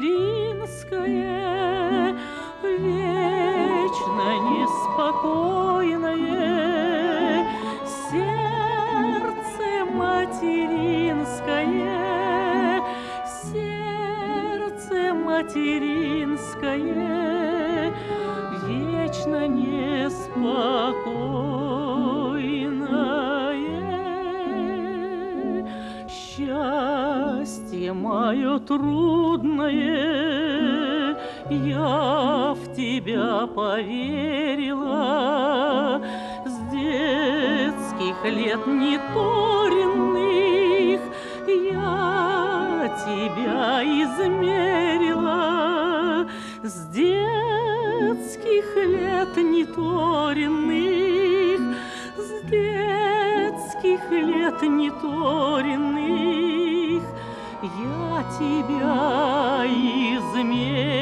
материнское, вечно неспокойное сердце материнское, сердце материнское, вечно неспокойное. Счастье мое трудное, я в тебя поверила, с детских лет неторенных я тебя измерила, с детских лет неторенных, с детских лет неторенных я тебя измерила.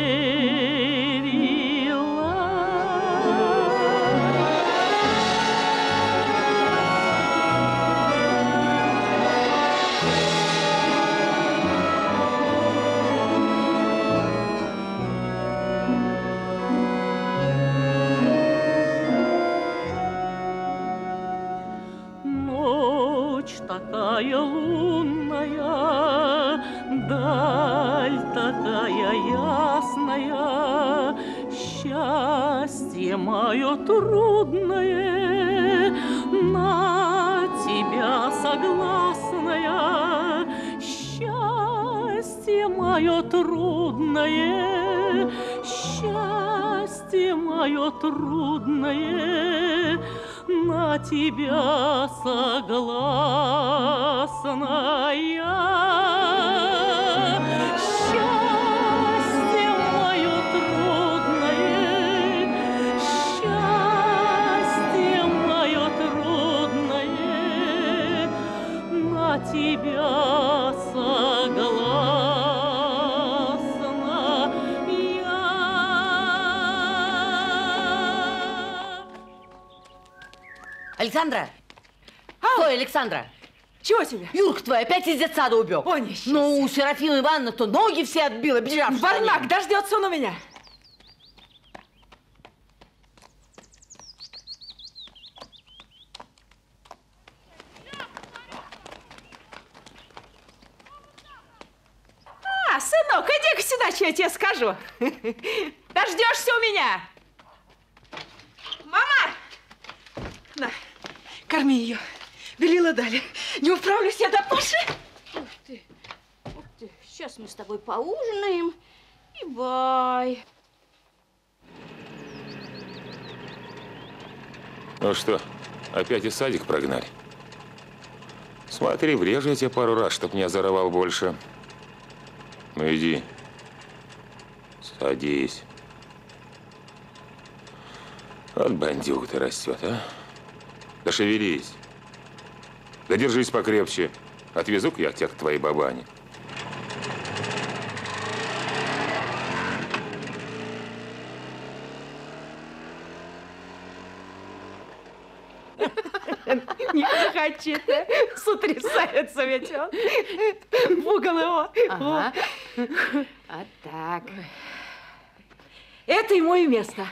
Ночь такая лунная, даль такая ясная, счастье мое трудное, на тебя согласная, счастье мое трудное, счастье мое трудное, на тебя согласная. Тебя согласна я. Александра! Ой, Александра! Чего тебе? Юрка твой опять из детсада убег. О, несчастье. Ну, у Серафимы Ивановны-то ноги все отбила, бежав. Бармак, дождется он у меня. Сынок, иди-ка сюда, что я тебе скажу. Дождешься у меня. Мама! На, корми ее. Белила дали. Не управлюсь я до Паши. Ух ты. Ух ты. Сейчас мы с тобой поужинаем. И бай. Ну что, опять и садик прогнали? Смотри, врежу я тебе пару раз, чтоб не озоровал больше. Ну иди, садись. Вот бандюк ты растет, а? Да шевелись. Да держись покрепче. Отвезу-ка я тебя к твоей бабане. Не хочет, да? Сотрясается ведь он. Пугал его. Ага. Вот так. Это ему и место.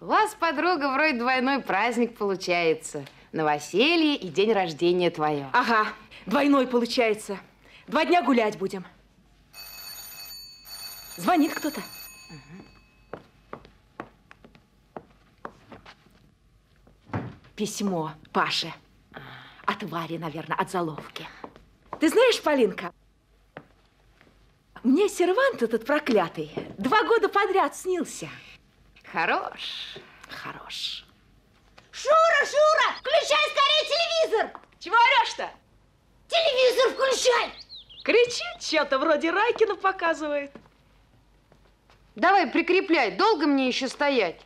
У вас, подруга, вроде двойной праздник получается. Новоселье и день рождения твое. Ага, двойной получается. 2 дня гулять будем. Звонит кто-то. Письмо Паше. От Вари, наверное, от Заловки. Ты знаешь, Полинка, мне сервант этот проклятый 2 года подряд снился. Хорош. Хорош. Шура, Шура, включай скорее телевизор! Чего орешь-то? Телевизор включай! Кричит, что-то вроде Райкина показывает. Давай, прикрепляй, долго мне еще стоять?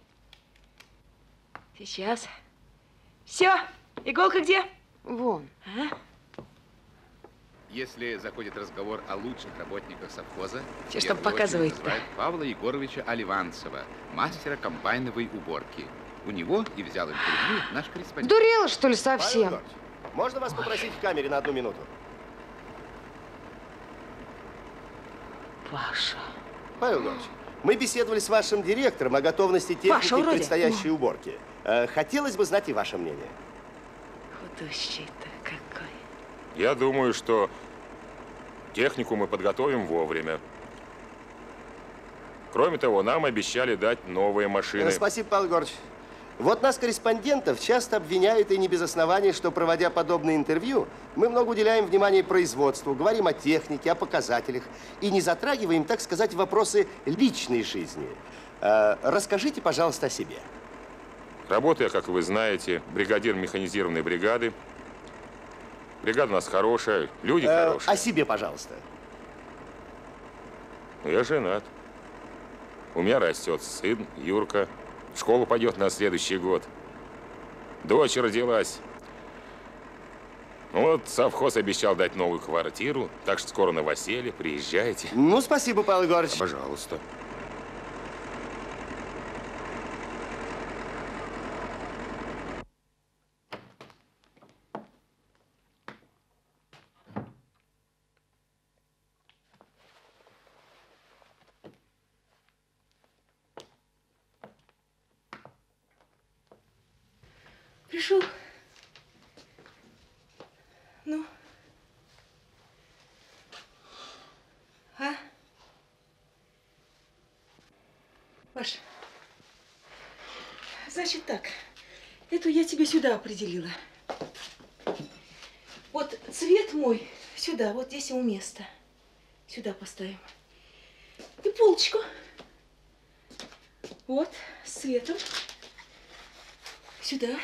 Сейчас. Все, иголка где? Вон. А? Если заходит разговор о лучших работниках совхоза, что показывает, называют Павла Егоровича Оливанцева, мастера комбайновой уборки. У него и взял интервью наш корреспондент. Дурела, что ли, совсем? Павел Егорович, можно вас попросить в камере на 1 минуту? Паша. Павел Иванович, мы беседовали с вашим директором о готовности техники к предстоящей уборке. Хотелось бы знать и ваше мнение. Худущий-то какой. Я думаю, что технику мы подготовим вовремя. Кроме того, нам обещали дать новые машины. Спасибо, Павел Егорович. Вот нас, корреспондентов, часто обвиняют и не без оснований, что, проводя подобные интервью, мы много уделяем внимания производству, говорим о технике, о показателях и не затрагиваем, так сказать, вопросы личной жизни. Расскажите, пожалуйста, о себе. Работаю, как вы знаете, бригадир механизированной бригады. Бригада у нас хорошая, люди хорошие. О себе, пожалуйста. Я женат. У меня растет сын, Юрка. В школу пойдет на следующий год. Дочь родилась. Вот совхоз обещал дать новую квартиру, так что скоро новоселье, приезжайте. Спасибо, Павел Егорович. Пожалуйста. Пришел. Ну. А? Паш, значит так, эту я тебе сюда определила. Вот цвет мой сюда, вот здесь у места. Сюда поставим. И полочку. Вот, с цветом. Сюда.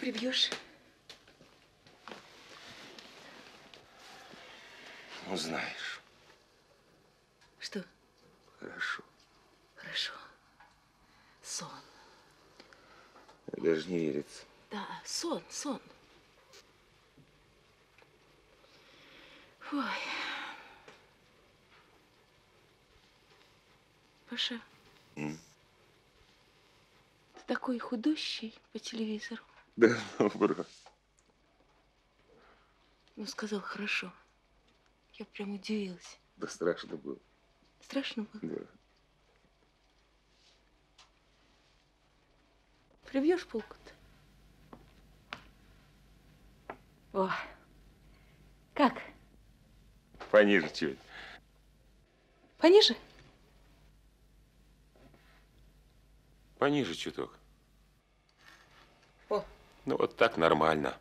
Прибьешь. Узнаешь. Что? Хорошо. Хорошо. Сон. Даже не верится. Да, сон, сон. Ой. Паша. Ты такой худущий по телевизору. Да, брат. Сказал хорошо. Я прям удивилась. Да страшно было. Страшно было? Да. Прибьешь полку-то? О, как? Пониже чуть. Пониже? Пониже чуток. О. Ну, вот так нормально.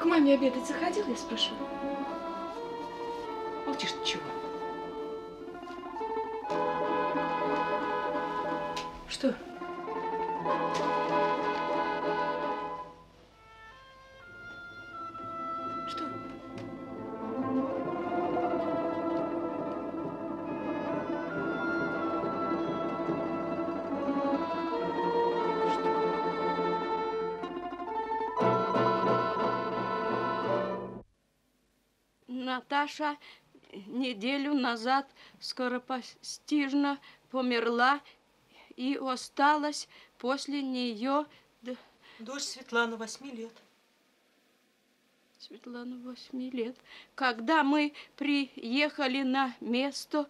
К маме обедать заходил, я спрошу. Молчишь ты чего? Что? Что? Наташа неделю назад скоропостижно померла, и осталась после нее... Дочь Светлана, 8 лет. Светлана, 8 лет. Когда мы приехали на место,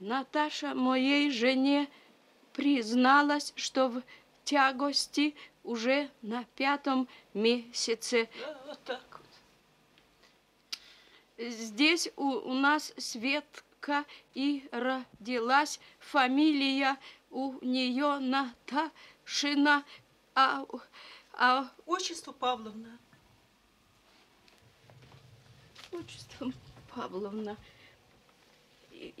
Наташа моей жене призналась, что в тягости уже на 5-м месяце. Да, вот так. Здесь у нас Светка и родилась, фамилия у нее Наташина, отчество Павловна. Отчество Павловна.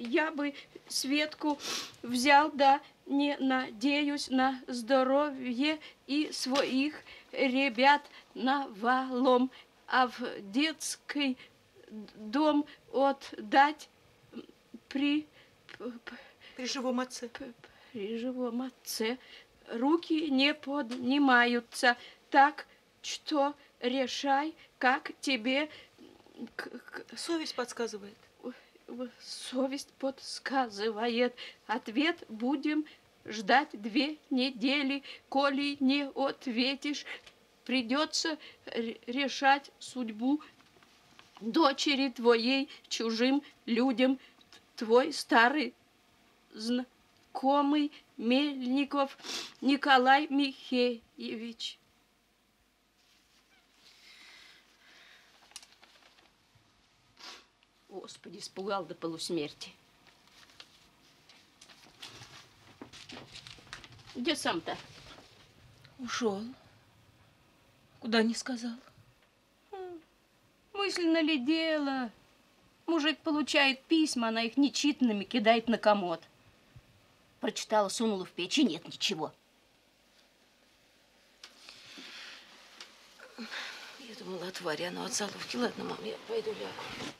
я бы Светку взял, да не надеюсь на здоровье и своих ребят навалом, а в детский дом отдать при живом отце. Руки не поднимаются, так что решай, как тебе... Совесть подсказывает. Совесть подсказывает. Ответ будем ждать 2 недели. Коли не ответишь, придется решать судьбу дочери твоей чужим людям. Твой старый знакомый Мельников Николай Михеевич. Господи, испугал до полусмерти. Где сам-то? Ушел. Куда не сказал. Мысленно ли дело? Мужик получает письма, она их нечитанными кидает на комод. Прочитала, сунула в печь, и нет ничего. Я думала, отварь, оно от заловки. Ладно, мам, я пойду лягу.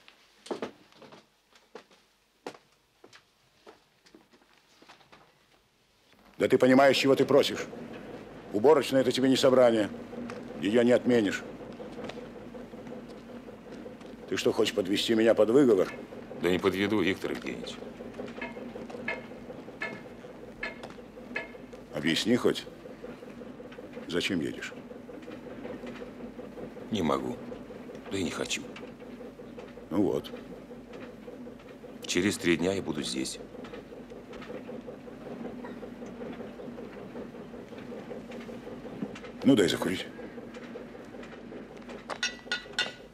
Да ты понимаешь, чего ты просишь. Уборочная – это тебе не собрание. Ее не отменишь. Ты что, хочешь подвести меня под выговор? Да не подведу, Виктор Евгеньевич. Объясни хоть, зачем едешь? Не могу. Да и не хочу. Ну вот. Через 3 дня я буду здесь. Ну, дай закурить.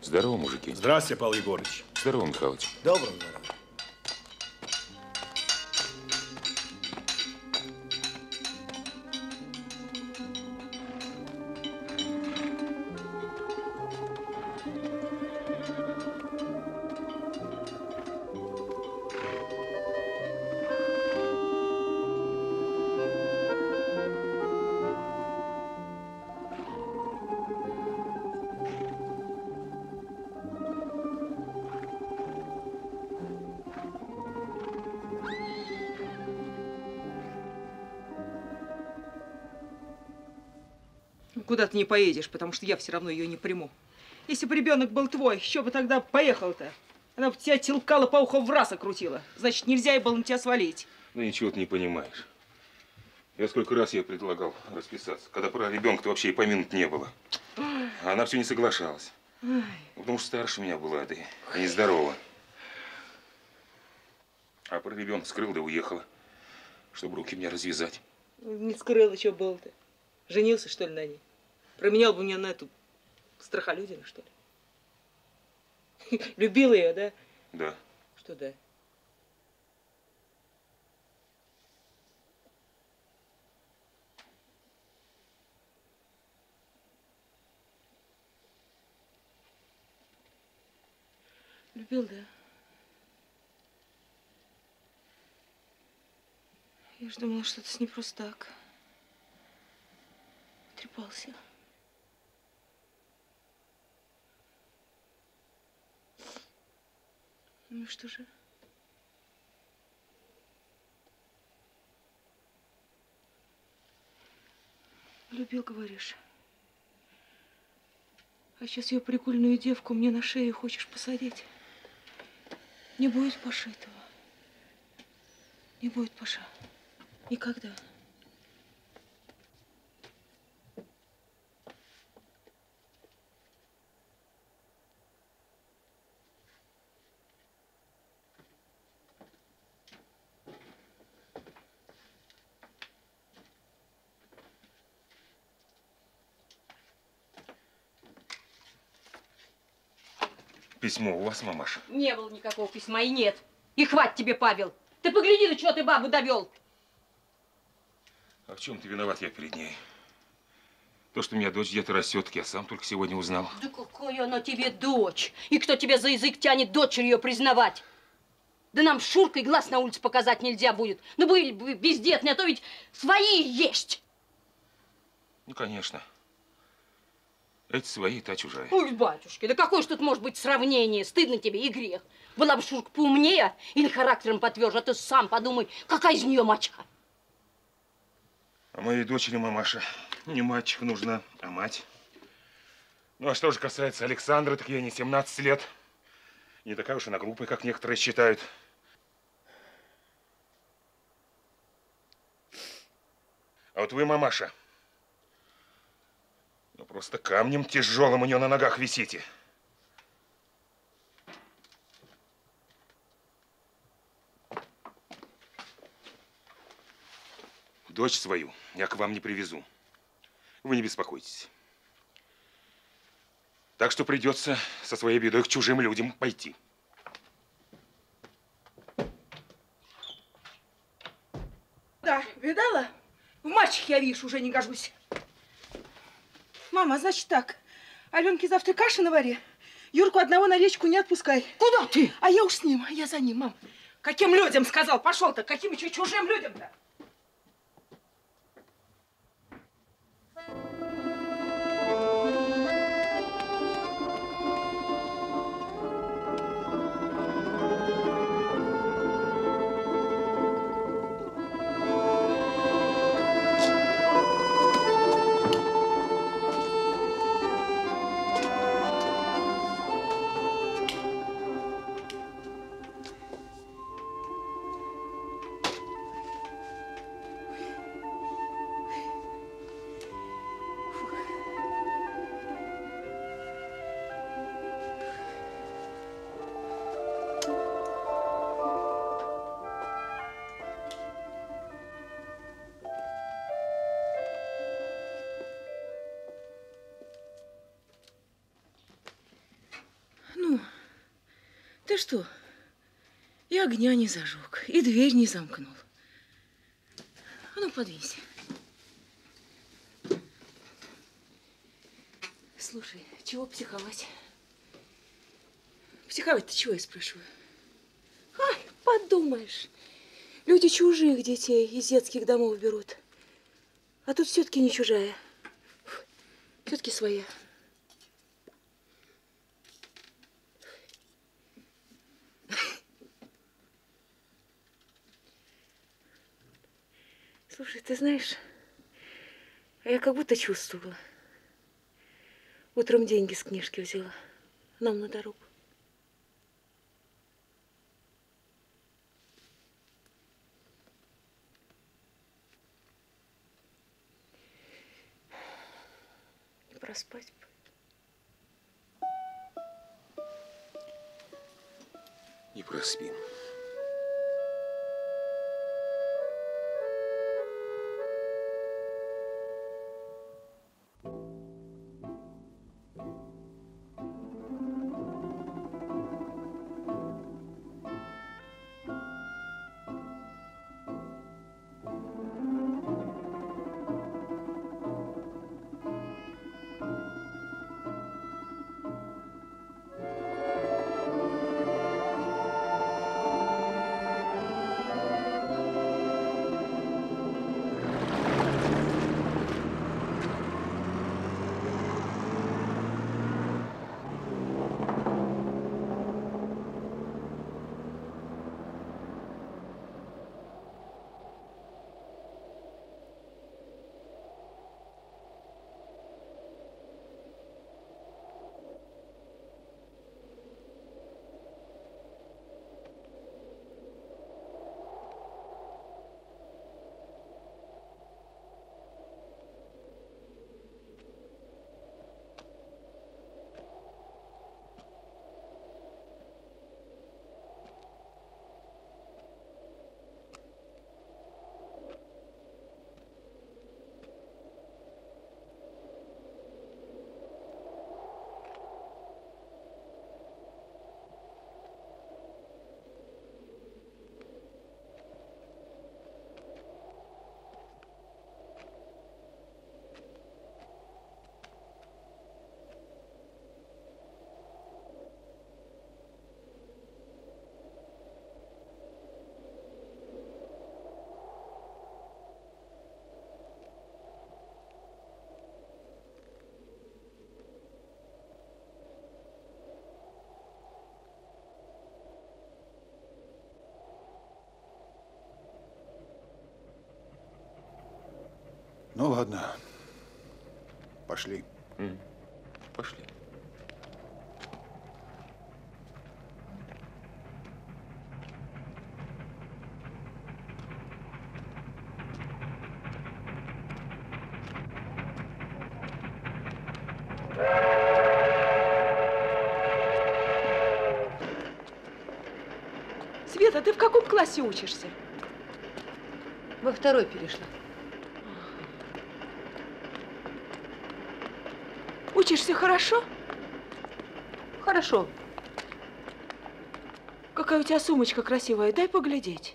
Здорово, мужики. Здравствуйте, Павел Егорович. Здорово, Михалыч. Доброго здоровья. Куда ты не поедешь, потому что я все равно ее не приму. Если бы ребенок был твой, еще бы тогда поехал-то. Она бы тебя телкала по уху, в раз окрутила. Значит, нельзя ей было на тебя свалить. Ну ничего ты не понимаешь. Я сколько раз ей предлагал расписаться, когда про ребенка-то вообще и помянуть не было. А она все не соглашалась. Ой. Потому что старше меня была, да и нездорова. А про ребенка скрыл, да уехала, чтобы руки меня развязать. Не скрыл, еще был-то. Женился, что ли, на ней? Променял бы меня на эту страхолюдину, что ли? Любил ее, да? Да. Что да? Любил, да? Я же думала, что это с ней просто так. Трепался. Ну что же? Любил, говоришь. А сейчас ее прикольную девку мне на шею хочешь посадить? Не будет, Паша, этого. Не будет, Паша. Никогда. Письмо у вас, мамаша? Не было никакого письма и нет. И хватит тебе, Павел. Ты погляди, до чего ты бабу довел. А в чем ты виноват я перед ней? То, что у меня дочь где-то растет, я сам только сегодня узнал. Да какой она тебе дочь? И кто тебя за язык тянет дочерью признавать? Да нам Шуркой глаз на улице показать нельзя будет. Ну, были бы бездетные, а то ведь свои есть. Ну, конечно. Эти свои, та чужая. Ой, батюшки, да какое ж тут может быть сравнение? Стыдно тебе и грех. Была бы Шурка поумнее или характером потверже, а ты сам подумай, какая из нее мача. А моей дочери мамаша не мальчик нужна, а мать. Ну, а что же касается Александра, так ей не 17 лет. Не такая уж она глупая, как некоторые считают. А вот вы, мамаша, ну просто камнем тяжелым у нее на ногах висите. Дочь свою я к вам не привезу. Вы не беспокойтесь. Так что придется со своей бедой к чужим людям пойти. Да, видала? В мальчик я, видишь, уже не гожусь. Мама, значит так, Аленке завтра каши на варе, Юрку одного на речку не отпускай. Куда ты? А я уж с ним, я за ним, мам. Каким людям сказал, пошел-то, каким еще чужим людям-то? Ты что? И огня не зажег, и дверь не замкнул. А ну, подвинься. Слушай, чего психовать? Психовать-то чего, я спрашиваю? Ай, подумаешь. Люди чужих детей из детских домов берут. А тут все-таки не чужая. Все-таки своя. Слушай, ты знаешь, я как будто чувствовала. Утром деньги с книжки взяла. Нам на дорогу. Не проспать бы. Не проспим. Ну ладно. Пошли. Пошли. Света, ты в каком классе учишься? Во второй перешла. Учишься хорошо? Хорошо. Какая у тебя сумочка красивая, дай поглядеть.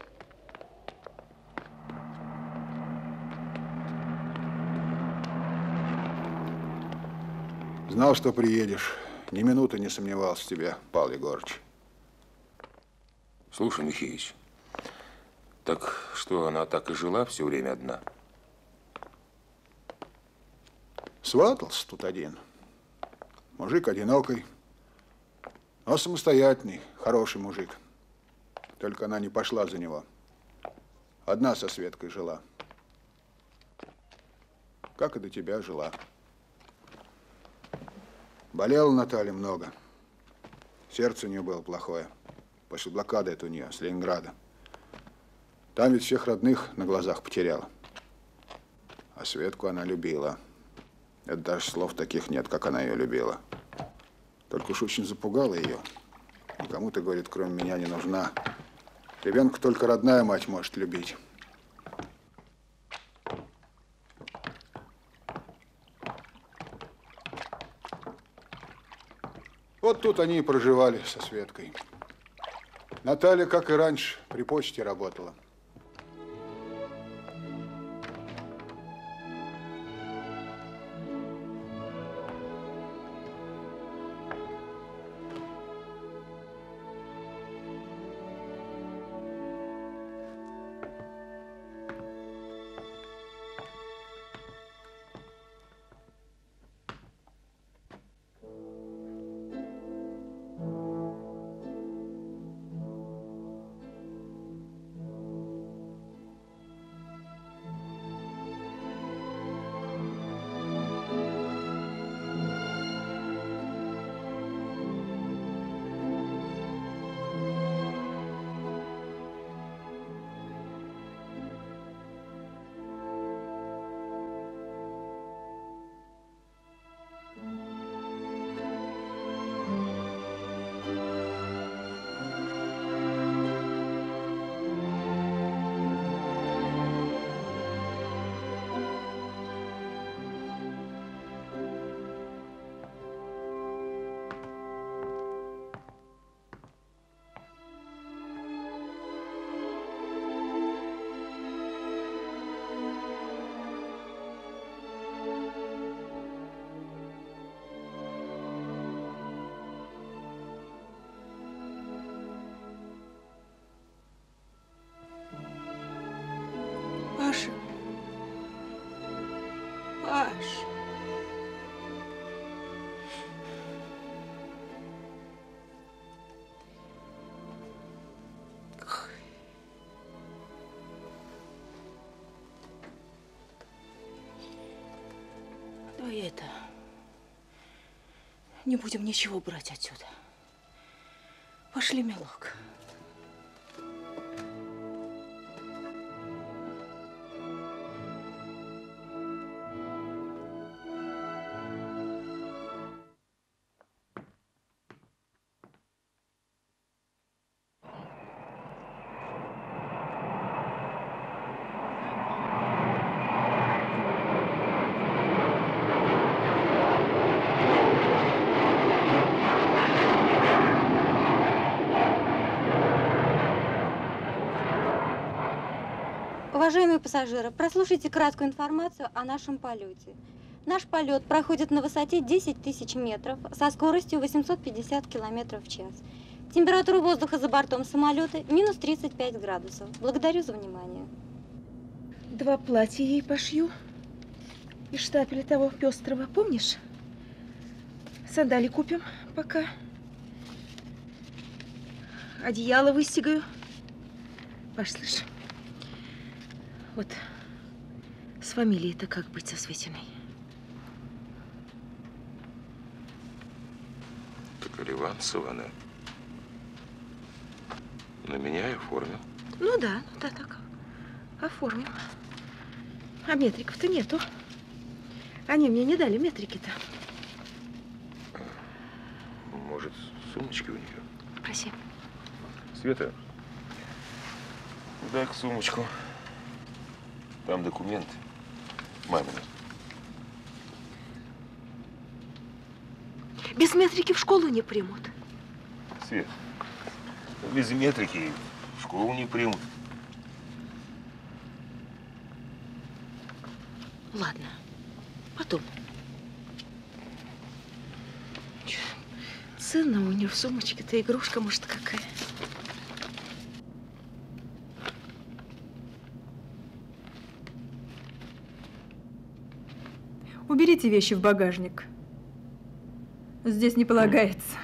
Знал, что приедешь. Ни минуты не сомневался в тебе, Павел Егорыч. Слушай, Михеич, так что, она так и жила все время одна? Сватался тут один. Мужик одинокий, но самостоятельный, хороший мужик. Только она не пошла за него. Одна со Светкой жила. Как и до тебя жила. Болела Наталья много. Сердце у нее было плохое. После блокады это у нее, с Ленинграда. Там ведь всех родных на глазах потеряла. А Светку она любила. Это даже слов таких нет, как она ее любила. Только уж очень запугала ее. Никому, ты, говорит, кроме меня не нужна. Ребенка только родная мать может любить. Вот тут они и проживали со Светкой. Наталья, как и раньше, при почте работала. Не будем ничего брать отсюда. Пошли, милок. Уважаемые пассажиры, прослушайте краткую информацию о нашем полете. Наш полет проходит на высоте 10 тысяч метров со скоростью 850 км в час. Температура воздуха за бортом самолета минус 35 градусов. Благодарю за внимание. Два платья ей пошью. И штапеля того пестрого, помнишь? Сандали купим пока. Одеяло выстегаю. Паш, слышь. Вот, С фамилией-то как быть со Светиной? Так Риванцева она на меня и оформил. Ну да, так. Оформим. А метриков-то нету. Они мне не дали метрики-то. Может, сумочки у нее? Проси. Света, дай-ка сумочку. Там документы. Мамины. Без метрики в школу не примут. Свет, без метрики в школу не примут. Ладно, потом. Ценная у нее в сумочке-то игрушка, может, какая. Уберите вещи в багажник. Здесь не полагается.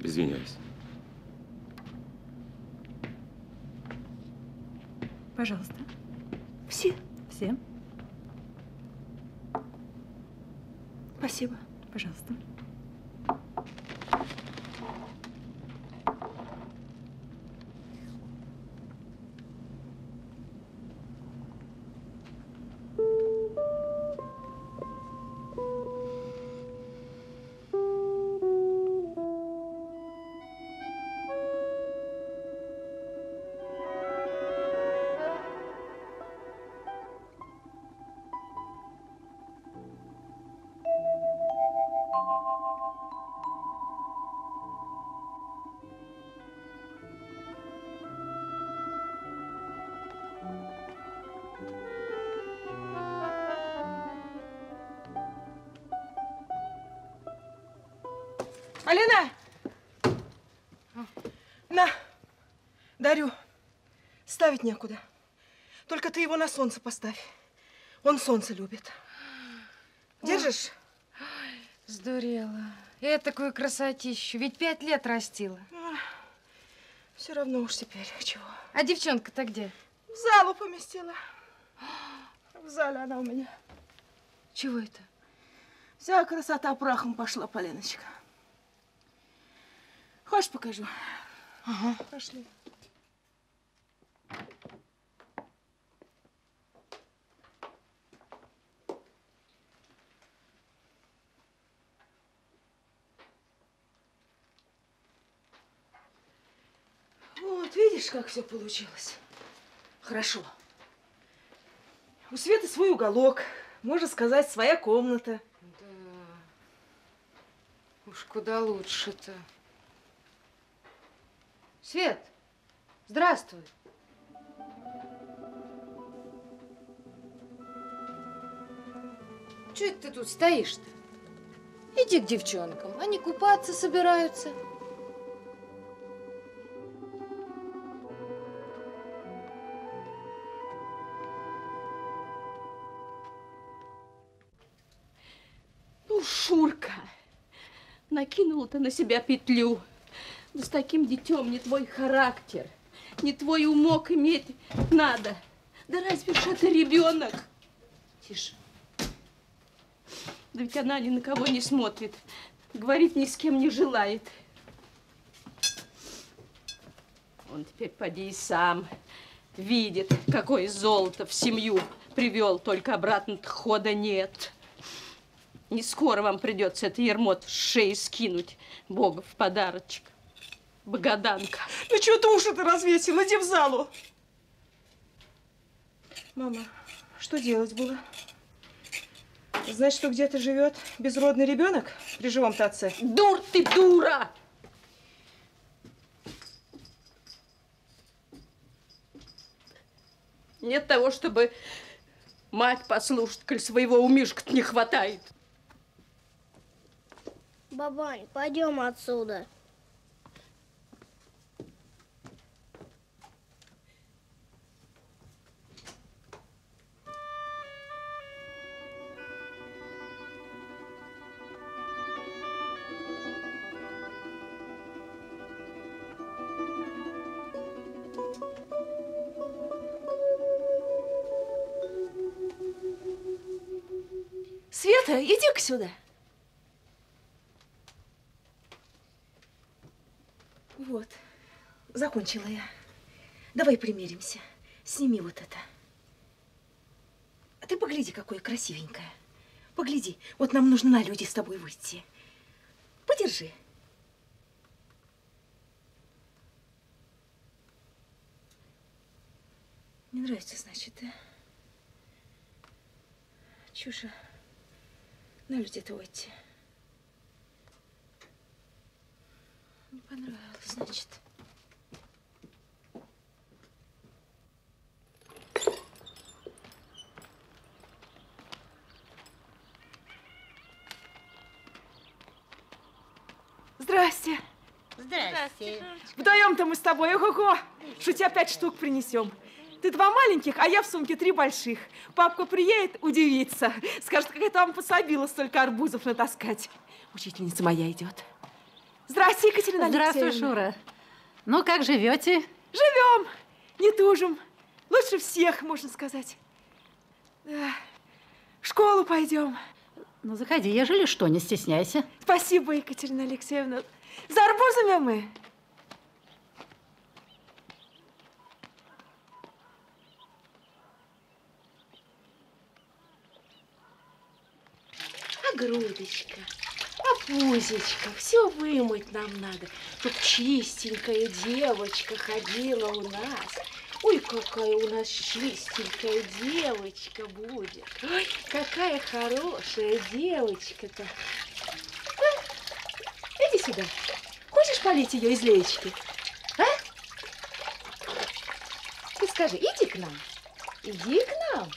Извиняюсь. Пожалуйста. Все? Все. Спасибо. Пожалуйста. Алина! На, дарю. Ставить некуда. Только ты его на солнце поставь. Он солнце любит. Держишь? Ой, сдурела. Я такую красотищу. Ведь 5 лет растила. Все равно уж теперь. Чего? А девчонка-то где? В залу поместила. В зале она у меня. Чего это? Вся красота прахом пошла, Полиночка. Хочешь, покажу? Ага. Пошли. Вот, видишь, как все получилось? Хорошо. У Светы свой уголок, можно сказать, своя комната. Да. Уж куда лучше-то. Свет, здравствуй. Чё это ты тут стоишь-то? Иди к девчонкам, они купаться собираются. Ну, Шурка, накинул ты на себя петлю. Да с таким детем не твой характер, не твой умок иметь надо. Да разве ж это ребенок? Тише. Да ведь она ни на кого не смотрит, говорит, ни с кем не желает. Он теперь поди и сам видит, какое золото в семью привел, только обратно-то хода нет. Не скоро вам придется это ермо с шеи скинуть, Богу в подарочек. Богоданка. Ну чего ты уши-то развесила? Иди в залу. Мама, что делать было? Значит, что где-то живет безродный ребенок при живом-то отце? Дур ты, дура! Нет того, чтобы мать послушать, коль своего умишка-то не хватает. Бабань, пойдем отсюда. Света, иди-ка сюда. Вот, закончила я. Давай примеримся. Сними вот это. А ты погляди, какое красивенькое. Погляди, вот нам нужно на люди с тобой выйти. Подержи. Не нравится, значит, да? Чушь. На людей-то выйти. Не понравилось, значит. Здрасте. Здрасте. Вдвоем-то мы с тобой, ого-го. Шутя 5 штук принесем. Ты 2 маленьких, а я в сумке 3 больших. Папка приедет, удивится. Скажет, как это вам пособило столько арбузов натаскать. Учительница моя идет. Здравствуй, Екатерина Алексеевна. Здравствуй, Шура. Ну, как живете? Живем, не тужим. Лучше всех, можно сказать. Да. В школу пойдем. Ну, заходи, ежели что, не стесняйся. Спасибо, Екатерина Алексеевна. За арбузами мы. Грудочка, а пузечка, все вымыть нам надо, чтоб чистенькая девочка ходила у нас. Ой, какая у нас чистенькая девочка будет. Ой, какая хорошая девочка-то. А? Иди сюда. Хочешь полить ее из леечки? А? Ты скажи, иди к нам. Иди к нам.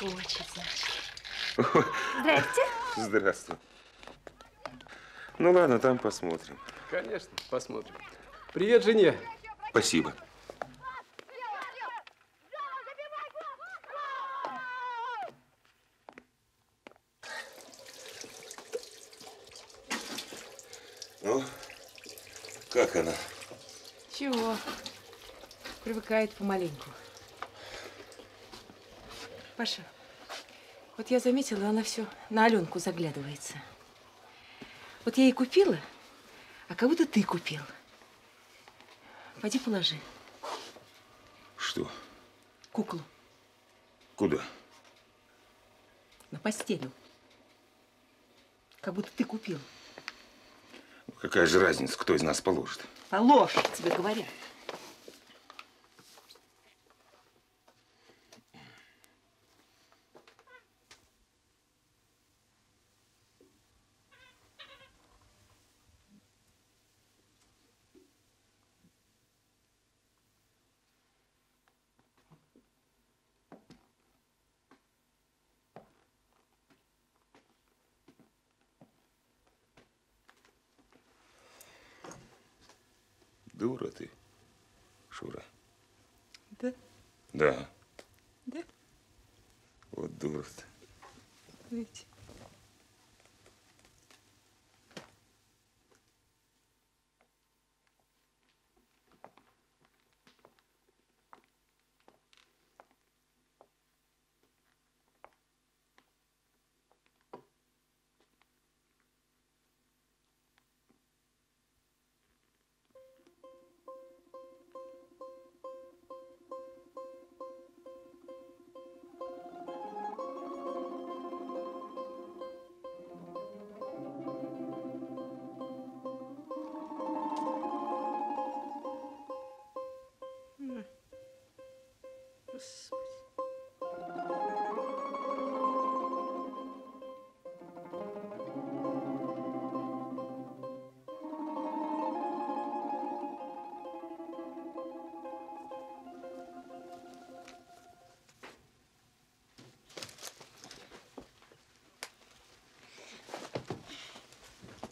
Хочет, значит. Здрасте. Здравствуй. Ну ладно, там посмотрим. Конечно, посмотрим. Привет жене. Спасибо. Ну, как она? Чего? Привыкает помаленьку. Паша, вот я заметила, она все на Аленку заглядывается. Вот я ей купила, а кого-то ты купил. Пойди положи. Что? Куклу. Куда? На постелю. Как будто ты купил. Какая же разница, кто из нас положит? Положь, тебе говорят. Дура ты, Шура. Да? Да. Да? Вот дура ты. Видите?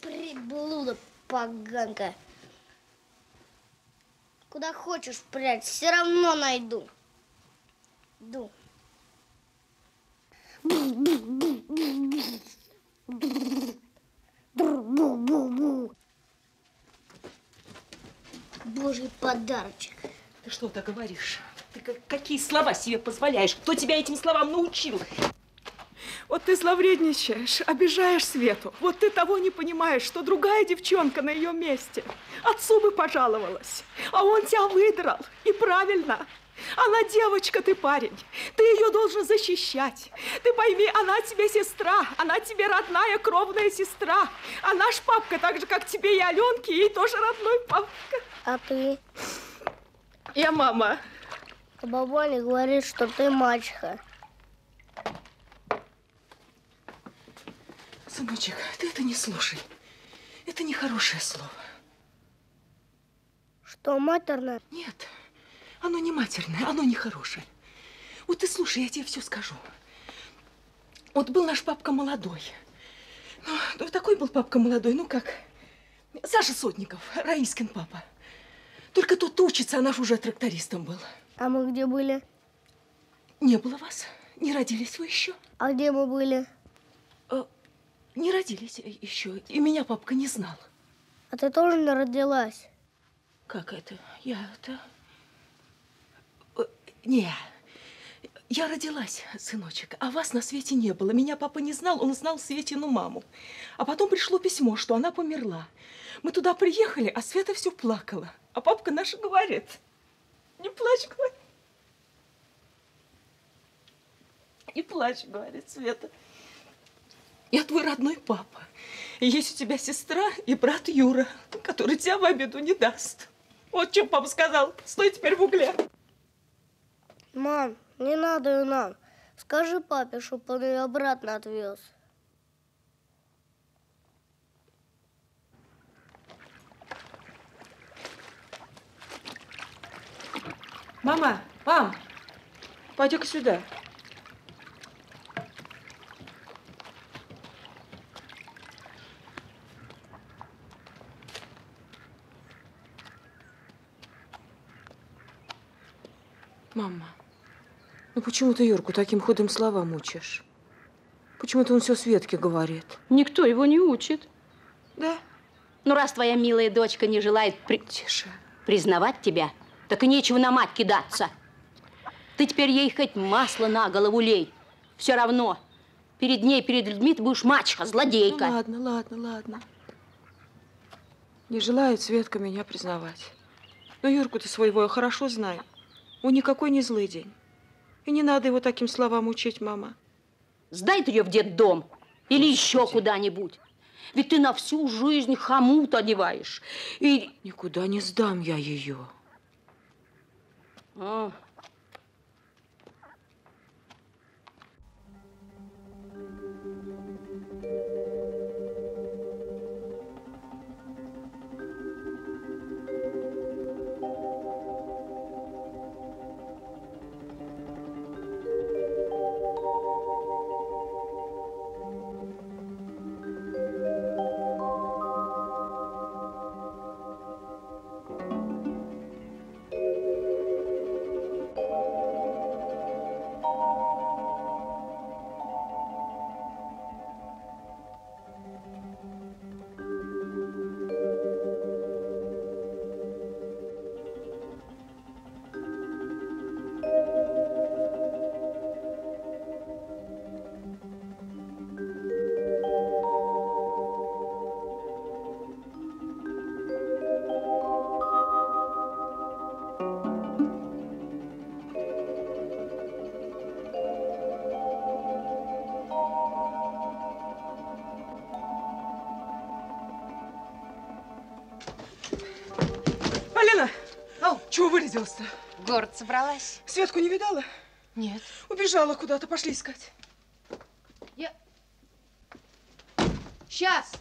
Приблуда поганка. Куда хочешь прячь, все равно найду. Ду. Божий подарочек. Ты что-то говоришь? Ты какие слова себе позволяешь? Кто тебя этим словам научил? Вот ты зловредничаешь, обижаешь Свету. Вот ты того не понимаешь, что другая девчонка на ее месте отцу бы пожаловалась, а он тебя выдрал. И правильно. Она девочка, ты парень. Ты ее должен защищать. Ты пойми, она тебе сестра. Она тебе родная, кровная сестра. А наш папка, так же, как тебе и Аленке, ей тоже родной папка. А ты? Я мама. Бабуля говорит, что ты мачеха. Сыночек, ты это не слушай. Это нехорошее слово. Что, матерное? Нет, оно не матерное, оно нехорошее. Вот ты слушай, я тебе все скажу. Вот был наш папка молодой. Ну, такой был папка молодой, ну как? Саша Сотников, Раискин папа. Только тот учится, а наш уже трактористом был. А мы где были? Не было вас. Не родились вы еще. А где мы были? Не родились еще, и меня папка не знал. А ты тоже не родилась? Как это? Не, я родилась, сыночек, а вас на свете не было. Меня папа не знал, он знал Светину маму. А потом пришло письмо, что она померла. Мы туда приехали, а Света все плакала. А папка наша говорит, не плачь, говорит. Не плачь, говорит Света. Я твой родной папа. И есть у тебя сестра и брат Юра, который тебя в обиду не даст. Вот что папа сказал. Стой теперь в угле. Мам, не надо и нам. Скажи папе, чтобы он ее обратно отвез. Мама, мам, пойди-ка сюда. Мама, ну почему ты Юрку таким ходом словам учишь? Почему-то он все Светке говорит. Никто его не учит. Да? Ну, раз твоя милая дочка не желает признавать тебя, так и нечего на мать кидаться. Ты теперь ей хоть масло на голову лей. Все равно перед ней, перед людьми ты будешь мачеха, злодейка. Ну, ладно, ладно, ладно. Не желает Светка меня признавать. Но Юрку-то своего я хорошо знаю. Он никакой не злый день. И не надо его таким словам учить, мама. Сдай ты ее в детдом или еще куда-нибудь. Ведь ты на всю жизнь хомут одеваешь. И... Никуда не сдам я ее. А. Чего вырядилась-то? В город собралась. Светку не видала? Нет. Убежала куда-то, пошли искать. Я... Сейчас!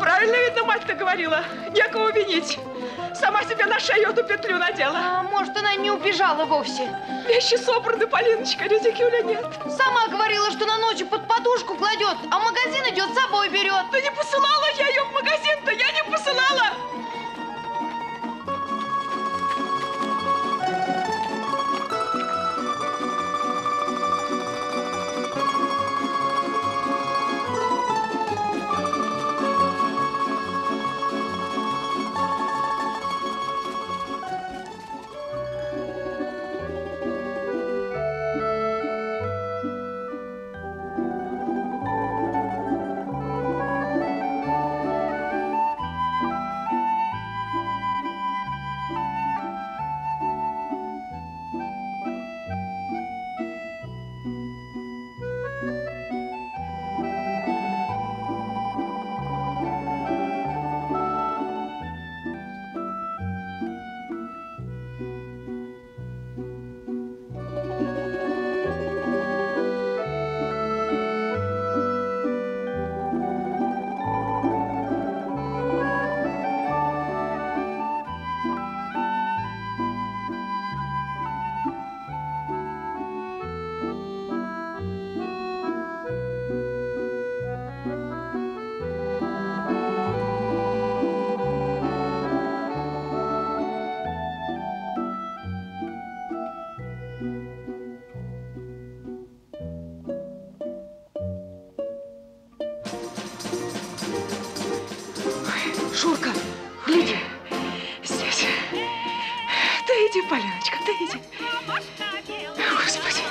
Правильно, видно, мать-то говорила. Некого винить. Сама себе на шею эту петлю надела. А может, она не убежала вовсе? Вещи собраны, Полиночка, редикюля нет. Сама говорила, что на ночь под подушку кладет, а в магазин идет, с собой берет. Да не посылала я ее в магазин-то, я не посылала! Шурка, гляди. Здесь. Да иди, Поляночка, да иди. Господи.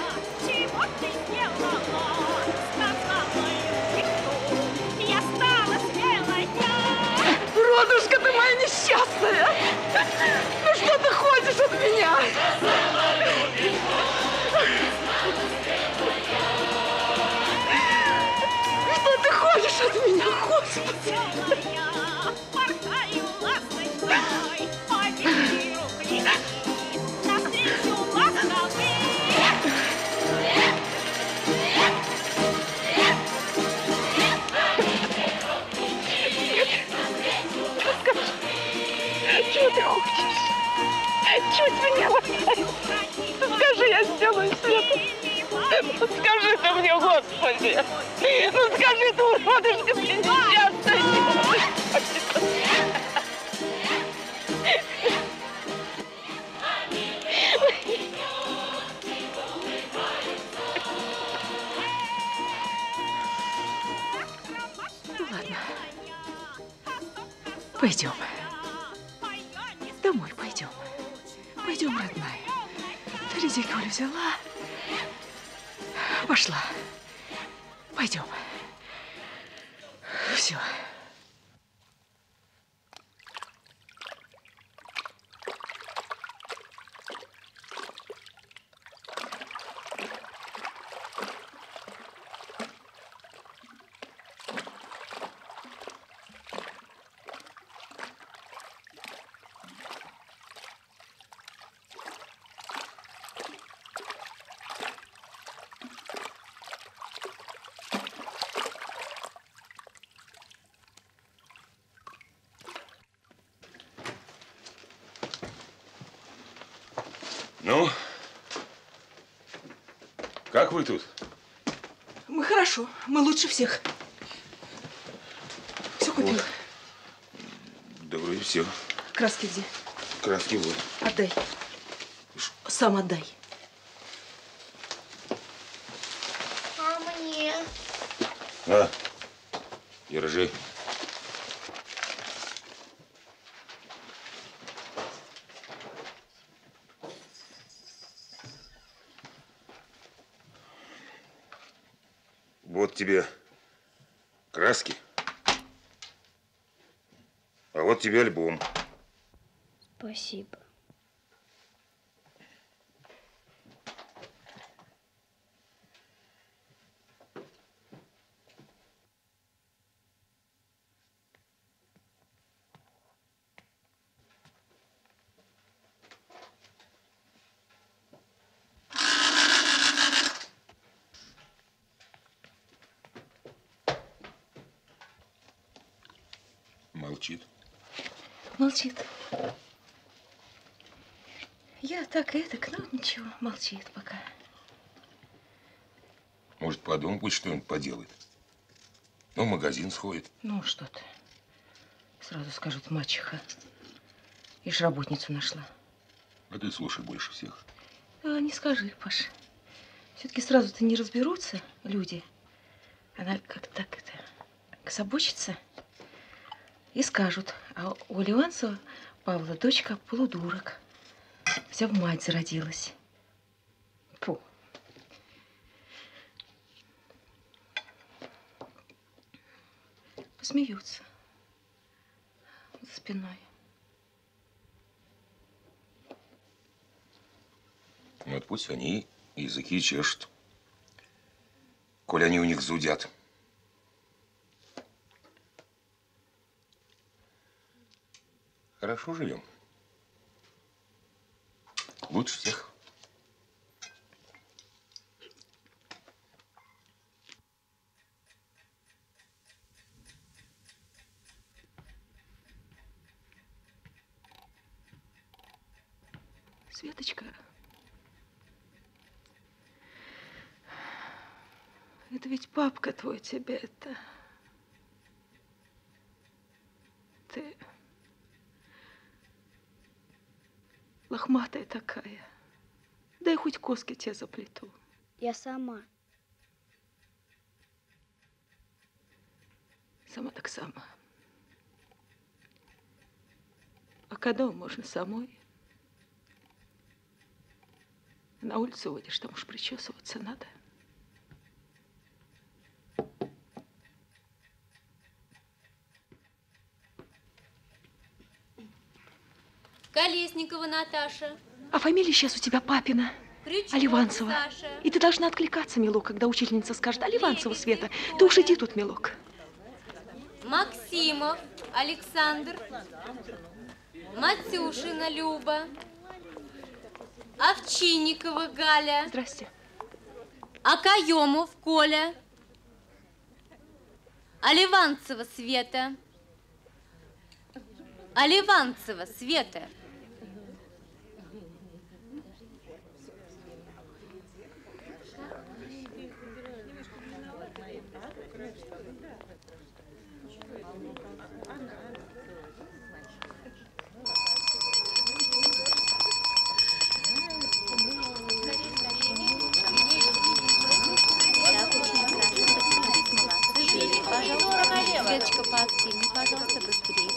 Родушка, ты моя несчастная. Ну что ты ходишь от меня? Что ты ходишь от меня, Господи? Чего ты хочешь? Чего ты меня ласкаешь? Скажи, я сделаю свет. Ну, скажи ты мне, Господи. Ну, скажи ты, уродышка, ты несчастная. Ну, ладно. Пойдем. Домой пойдем. Пойдем, родная. Ты резинку взяла. Пошла. Пойдем. Все. Ну, как вы тут? Мы хорошо, мы лучше всех. Все купила. Вот. Да вроде все. Краски где? Краски вот. Отдай. Сам отдай. А мне? А, держи. Вот тебе краски, а вот тебе альбом. Спасибо. Молчит. Молчит. Я так и эдак, но ничего, молчит пока. Может, подумал, пусть что-нибудь поделает. Ну, в магазин сходит. Ну, что ты. Сразу скажут, мачеха. Ишь, работницу нашла. А ты слушай больше всех. А, не скажи, Паш. Все-таки сразу-то не разберутся люди. Она как так это, кособочится. И скажут, а у Ливанцева Павла дочка полудурок. Вся в мать зародилась. Фу. Посмеются. За спиной. Вот пусть они языки чешут. Коль они у них зудят. Хорошо живем. Лучше всех. Светочка, это ведь папка твой тебе это. Ты... лохматая такая. Дай хоть коски тебе заплету. Я сама. Сама так сама. Пока дома можно самой. На улицу выйдешь, там уж причесываться надо. Колесникова Наташа. А фамилия сейчас у тебя Папина. Крючкова, Аливанцева. Саша. И ты должна откликаться, милок, когда учительница скажет: Аливанцева, Света, ты уж иди тут, милок. Максимов Александр. Матюшина Люба. Овчинникова Галя. Здрасте. Акаемов Коля. Аливанцева Света. Аливанцева Света. Поактивнее, пожалуйста, быстрее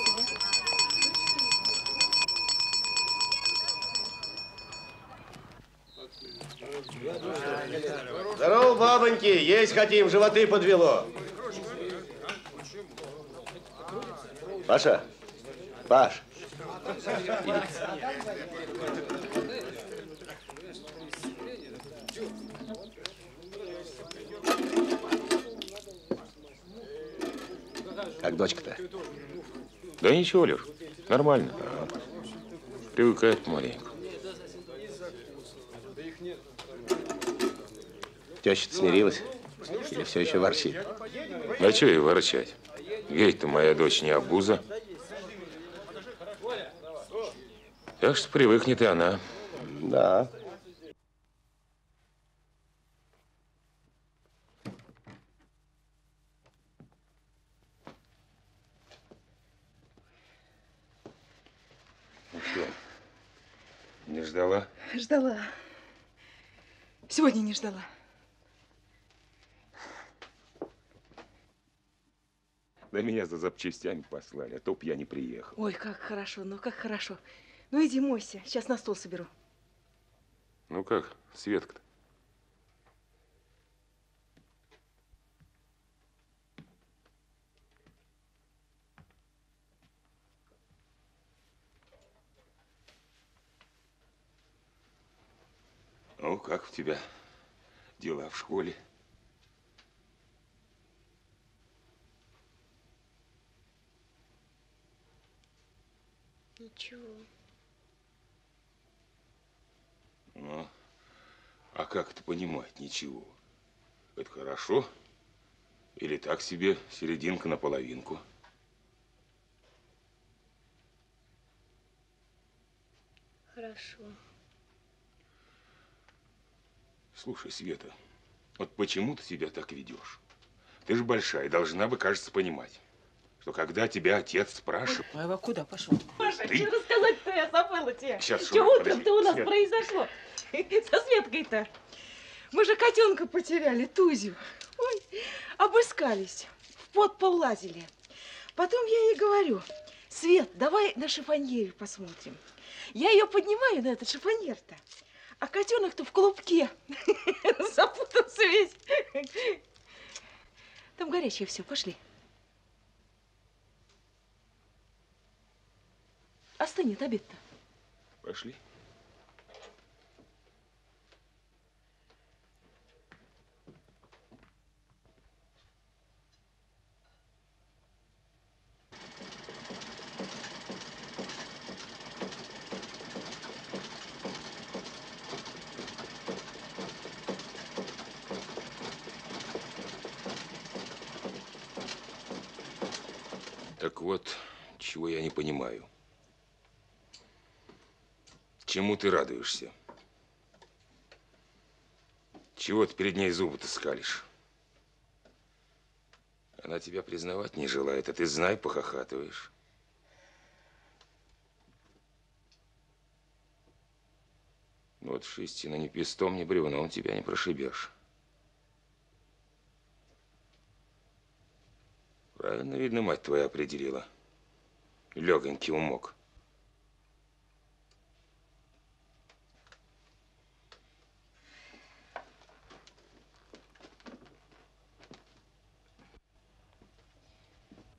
себе. Здорово, бабоньки! Есть хотим, животы подвело. Паша, Паш. Как дочка-то? Да ничего, Леш, нормально. Привыкает маленько. Теща-то смирилась? Или все еще ворчит? А что ей ворчать? Гей-то моя дочь не обуза. Так что привыкнет и она. Да. Не ждала? Ждала. Сегодня не ждала. Да меня за запчастями послали, а то б я не приехал. Ой, как хорошо, ну как хорошо. Ну иди мойся, сейчас на стол соберу. Ну как, Светка-то? Ну, как у тебя дела в школе? Ничего. Ну, а как это понимать, ничего? Это хорошо? Или так себе, серединка на половинку? Хорошо. Слушай, Света, вот почему ты себя так ведешь? Ты же большая, должна бы, кажется, понимать, что когда тебя отец спрашивает… Ой, а куда пошел? Паша, ты... что рассказать-то я забыла тебе? Сейчас, что утром-то у нас Свет... произошло? Со Светкой-то. Мы же котенка потеряли, Тузю. Ой, обыскались, в подпол лазили. Потом я ей говорю: Свет, давай на шифоньере посмотрим. Я ее поднимаю на этот шифоньер-то. А котенок-то в клубке. Запутался весь. Там горячее все, пошли. Остынет обед-то. Пошли. Так вот, чего я не понимаю. Чему ты радуешься? Чего ты перед ней зубы-то скалишь? Она тебя признавать не желает, а ты, знай, похохатываешь. Вот шестина ни пестом, ни бревном тебя не прошибешь. Правильно, видно, мать твоя определила. Легонький умок.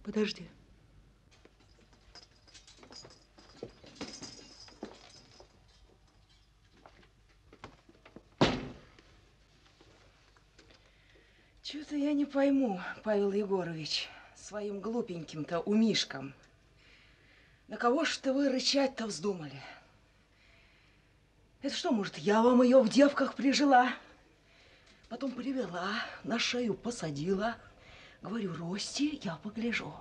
Подожди. Чего-то я не пойму, Павел Егорович, своим глупеньким-то умишкам. На кого ж ты вы рычать-то вздумали? Это что, может, я вам ее в девках прижила? Потом привела, на шею посадила. Говорю, рости, я погляжу.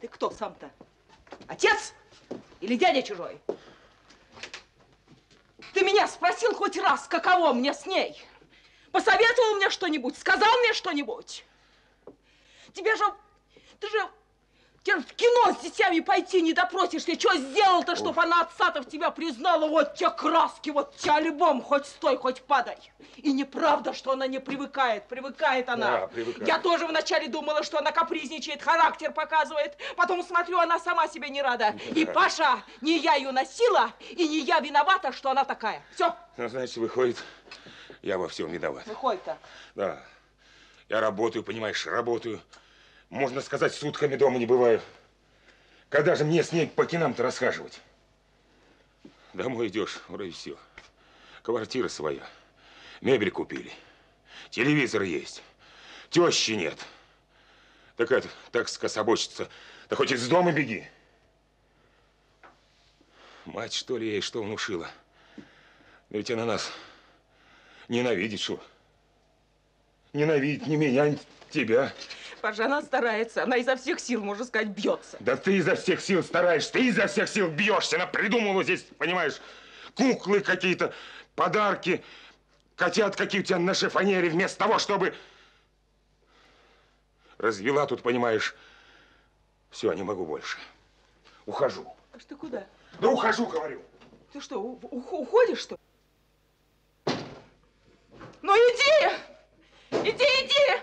Ты кто сам-то? Отец или дядя чужой? Ты меня спросил хоть раз, каково мне с ней? Посоветовал мне что-нибудь? Сказал мне что-нибудь? Тебе же... Ты же... Тебе в кино с детьми пойти не допросишься. Что сделал-то, чтоб она отца-то в тебя признала? Вот те краски, вот те альбом. Хоть стой, хоть падай. И неправда, что она не привыкает. Привыкает она. Да, привыкает. Я тоже вначале думала, что она капризничает, характер показывает. Потом смотрю, она сама себе не рада. Да. И, Паша, не я ее носила, и не я виновата, что она такая. Все. Ну, значит, выходит, я во всем виноват. Выходит так. Да. Я работаю, понимаешь, работаю. Можно сказать, сутками дома не бываю. Когда же мне с ней по кинам-то расхаживать? Домой идешь, вроде все. Квартира своя. Мебель купили. Телевизор есть. Тещи нет. Так это, так скособочится. Да хоть из дома беги. Мать, что ли, ей что внушила? Ведь она нас ненавидит, что? Ненавидит ни меня, ни тебя. Паша, она старается. Она изо всех сил, можно сказать, бьется. Да ты изо всех сил стараешься, ты изо всех сил бьешься. Она придумала здесь, понимаешь, куклы какие-то, подарки, котят какие у тебя на шифонере, вместо того, чтобы... Развела тут, понимаешь, все, не могу больше. Ухожу. Паш, ты куда? Да ухожу, говорю. Ты что, уходишь, что ли? Ну иди! Иди, иди!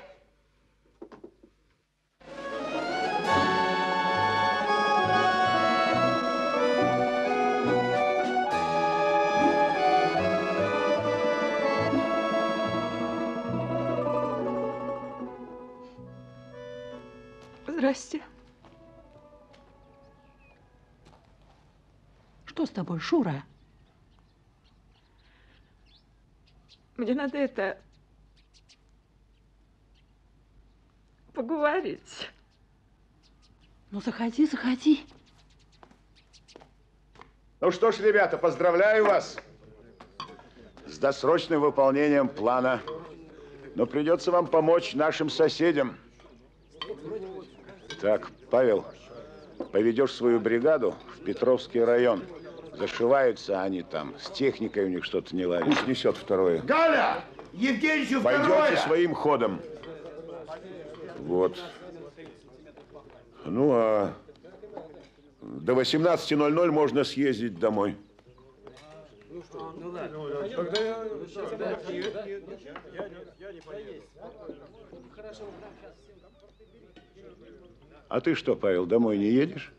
Здрасте. Что с тобой, Шура? Мне надо это... поговорить. Ну, заходи, заходи. Ну что ж, ребята, поздравляю вас с досрочным выполнением плана. Но придется вам помочь нашим соседям. Так, Павел, поведешь свою бригаду в Петровский район. Зашиваются они там, с техникой у них что-то не ладит. Снесет второе. Галя! Евгеньевичу второе! Пойдете своим ходом. Вот. Ну, а до 18:00 можно съездить домой. Ну что, ну ладно. Тогда я не поеду. А ты что, Павел, домой не едешь?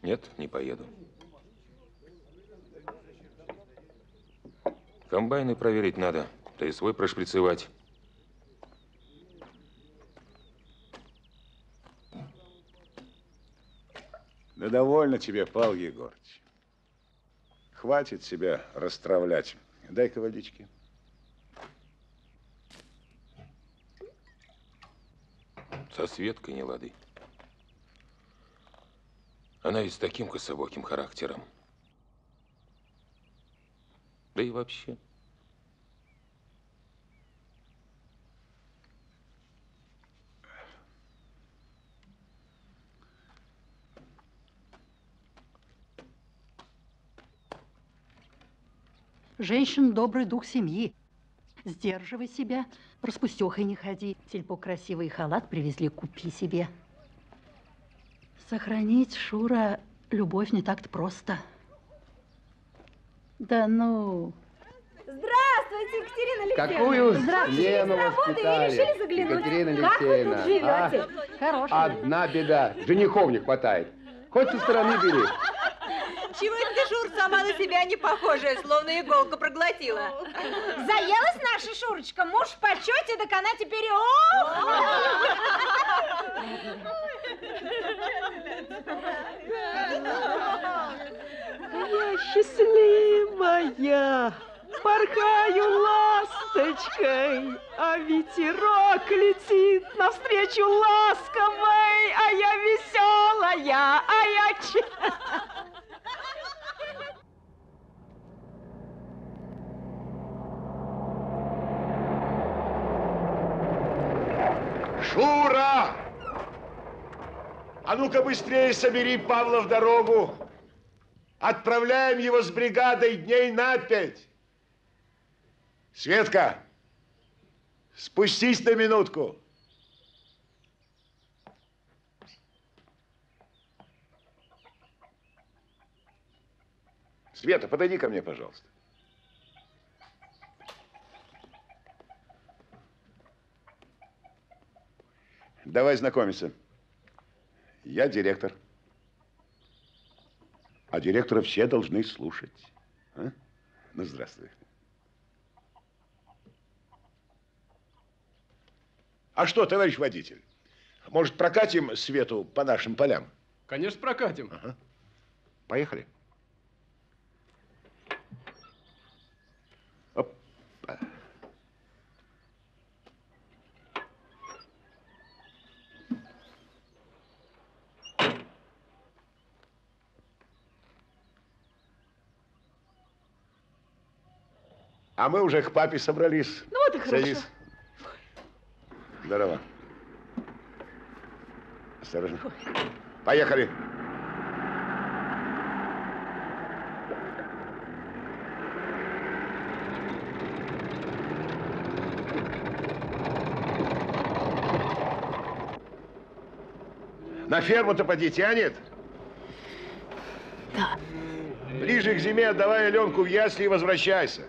Нет, не поеду. Комбайны проверить надо, да и свой прошприцевать. Да довольно тебе, Павел Егорович. Хватит себя расстравлять. Дай-ка водички. Со Светкой не лады. Она ведь с таким кособоким характером. Да и вообще. Женщин добрый дух семьи. Сдерживай себя, распустехой не ходи. Тельпо красивый халат привезли, купи себе. Сохранить, Шура, любовь не так-то просто. Да ну... Здравствуйте, Екатерина Алексеевна. Какую Лену воспитали, Екатерина Алексеевна. Как вы тут живете? А? Хорошая. Одна беда, женихов не хватает. Хоть со стороны бери. Чего это Шур сама на себя не похожая, словно иголку проглотила? Заелась наша Шурочка, муж в почете, так она теперь Я счастливая, порхаю ласточкой, а ветерок летит навстречу ласковой, а я веселая, а я Шура! А ну-ка быстрее собери Павла в дорогу. Отправляем его с бригадой дней на 5. Светка, спустись на минутку. Света, подойди ко мне, пожалуйста. Давай знакомиться. Я директор. А директора все должны слушать. А? Ну, здравствуй. А что, товарищ водитель, может, прокатим Свету по нашим полям? Конечно, прокатим. Ага. Поехали. Опа. А мы уже к папе собрались. Ну вот и хорошо. Здорово. Осторожно. Поехали. На ферму-то поди, тянет? Да. Ближе к зиме отдавай Аленку в ясли и возвращайся.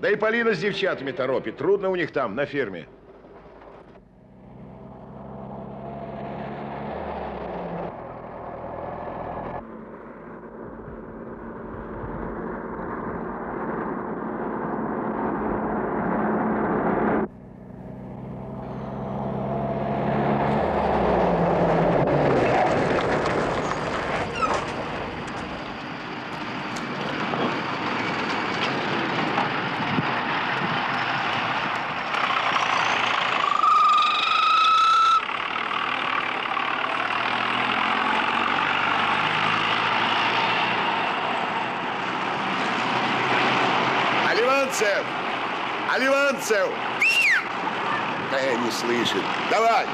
Да и Полина с девчатами торопит. Трудно у них там, на ферме. Аливанцев! Да не слышит. Давай!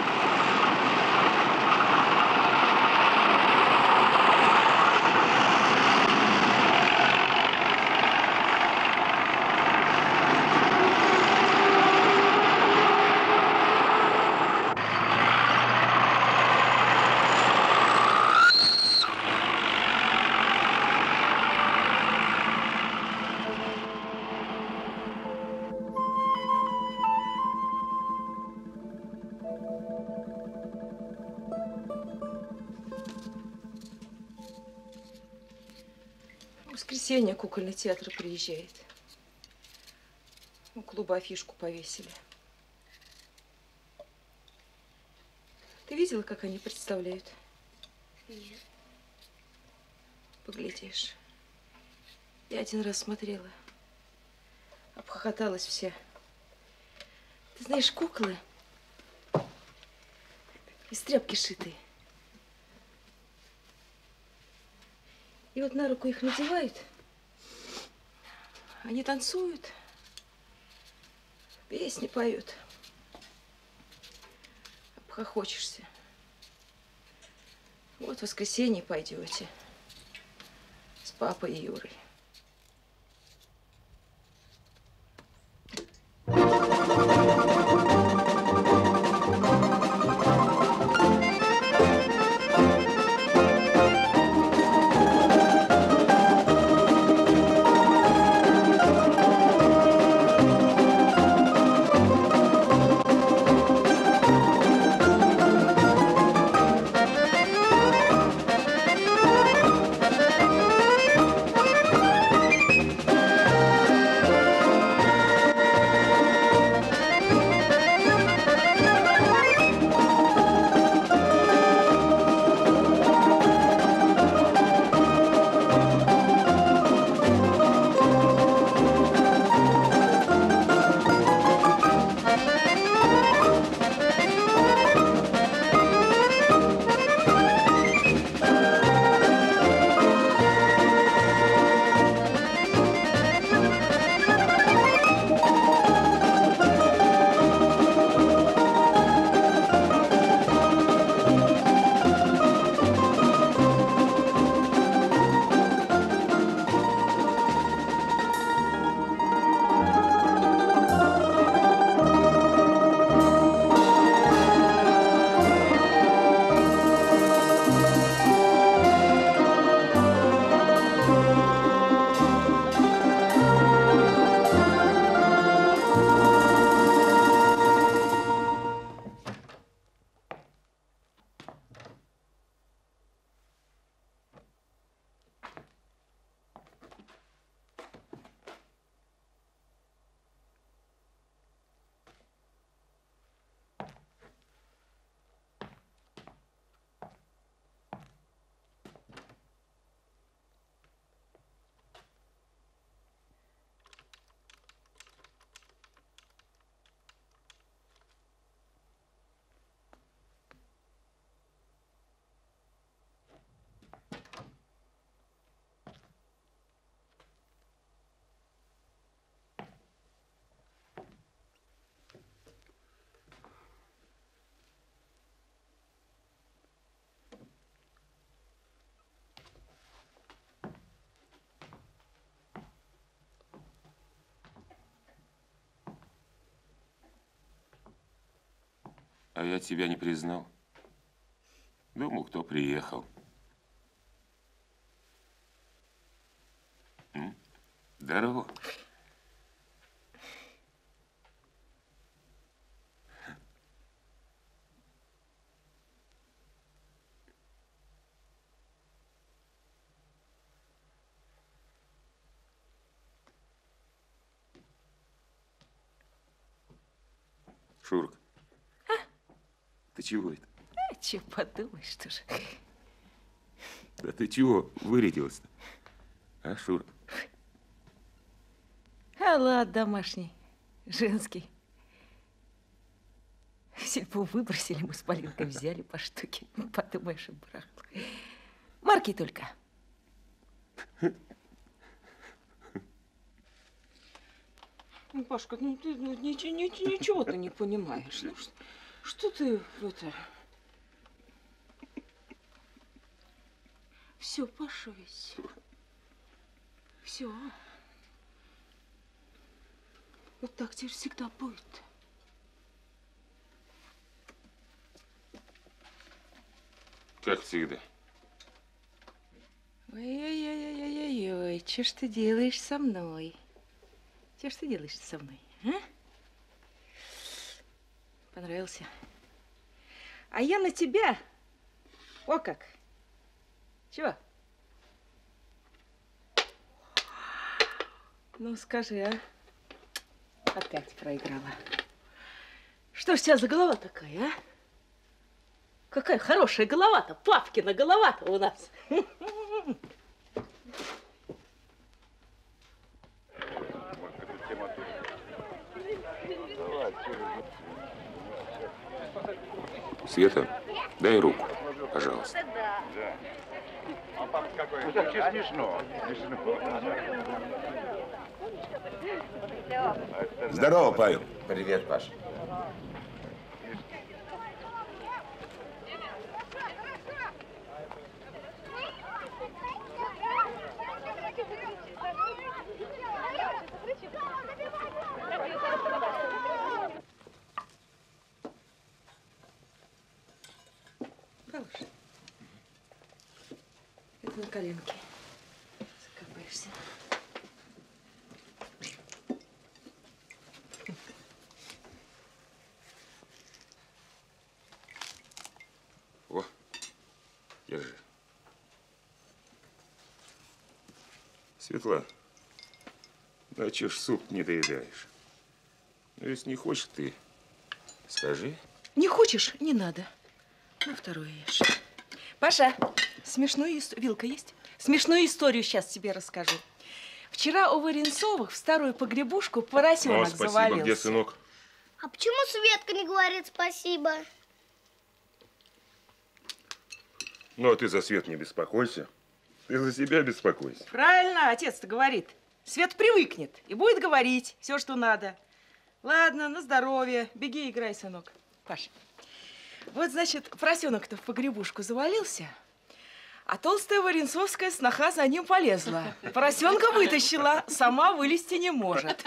Сеня кукольный театр приезжает. У клуба афишку повесили. Ты видела, как они представляют? Нет. Поглядишь. Я один раз смотрела. Обхохоталась вся. Ты знаешь, куклы из тряпки шитые. И вот на руку их надевают. Они танцуют, песни поют, обхохочешься. Вот в воскресенье пойдете с папой и Юрой. А я тебя не признал. Думал, кто приехал. Здорово. Шурка, ты чего это? А, чего подумаешь, что же? Да ты чего вырядилась-то? А, Шурка? Халат домашний, женский. Сельпо выбросили, мы с Полинкой взяли по штуке. Подумаешь, и брахло. Марки только. Ну, Пашка, ну ты ничего ты не понимаешь. Ну, что ты это? Все, Паша, ведь. Все. Вот так теперь всегда будет. Как всегда. Ой-ой-ой-ой-ой-ой, что ж ты делаешь со мной? Что ж ты делаешь со мной, а? Понравился? А я на тебя, о как, чего? Ну скажи, а? Опять проиграла. Что ж у тебя за голова такая, а? Какая хорошая голова-то, Папкина голова-то у нас. Света, дай руку, пожалуйста. Ну, так все смешно. Здорово, Павел. Привет, Паша. Хорош. Это на коленке. Закопаешься. О, держи. Светлана, а чё ж суп не доедаешь? Ну, если не хочешь, ты скажи. Не хочешь, не надо. Ну, вторую ешь. Паша, смешную историю. Вилка есть? Смешную историю сейчас тебе расскажу. Вчера у Варенцовых в старую погребушку поросенок завалился. Спасибо, где сынок? А почему Светка не говорит спасибо? Ну, а ты за Свет не беспокойся. Ты за себя беспокойся. Правильно, отец-то говорит. Свет привыкнет и будет говорить все, что надо. Ладно, на здоровье. Беги, играй, сынок. Паша. Вот, значит, поросенок-то в погребушку завалился, а толстая варенцовская сноха за ним полезла. Поросенка вытащила, сама вылезти не может.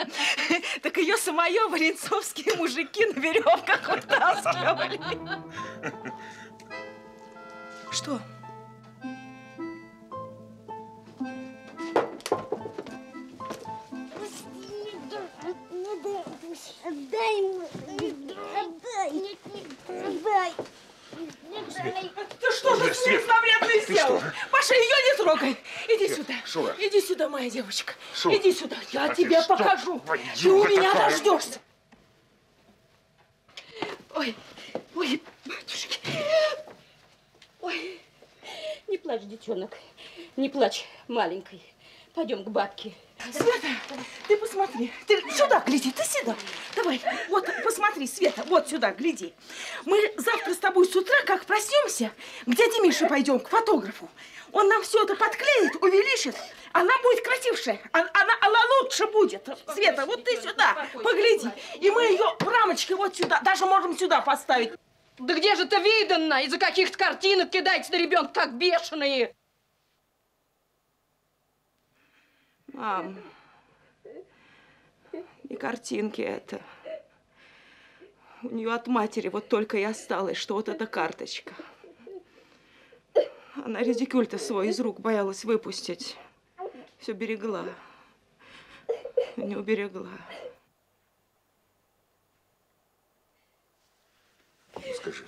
Так ее самое варенцовские мужики на веревках вытаскивали. Что? Отдай ему. Отдай. Нет, нет, отдай. Ты что же с ним навредно сделал? Паша, ее не трогай. Иди сюда. Шура. Иди сюда, моя девочка. Шура. Иди сюда. Я тебе покажу. Ты у меня дождешься. Ой, ой, батюшки. Ой. Не плачь, детенок. Не плачь, маленькой. Пойдем к бабке. Света, ты посмотри. Ты сюда гляди, ты сюда. Давай, вот посмотри, Света, вот сюда гляди. Мы завтра с тобой с утра, как проснемся, к дяде Мише пойдем, к фотографу. Он нам все это подклеит, увеличит. Она будет красившая, она лучше будет. Света, вот ты сюда погляди. И мы ее в рамочке вот сюда, даже можем сюда поставить. Да где же это видно? Из-за каких-то картинок кидайте на ребенка как бешеные. Мам, не картинки это. У нее от матери вот только и осталось, что вот эта карточка. Она редикюль-то свой из рук боялась выпустить. Все берегла. Не уберегла. Ну скажи,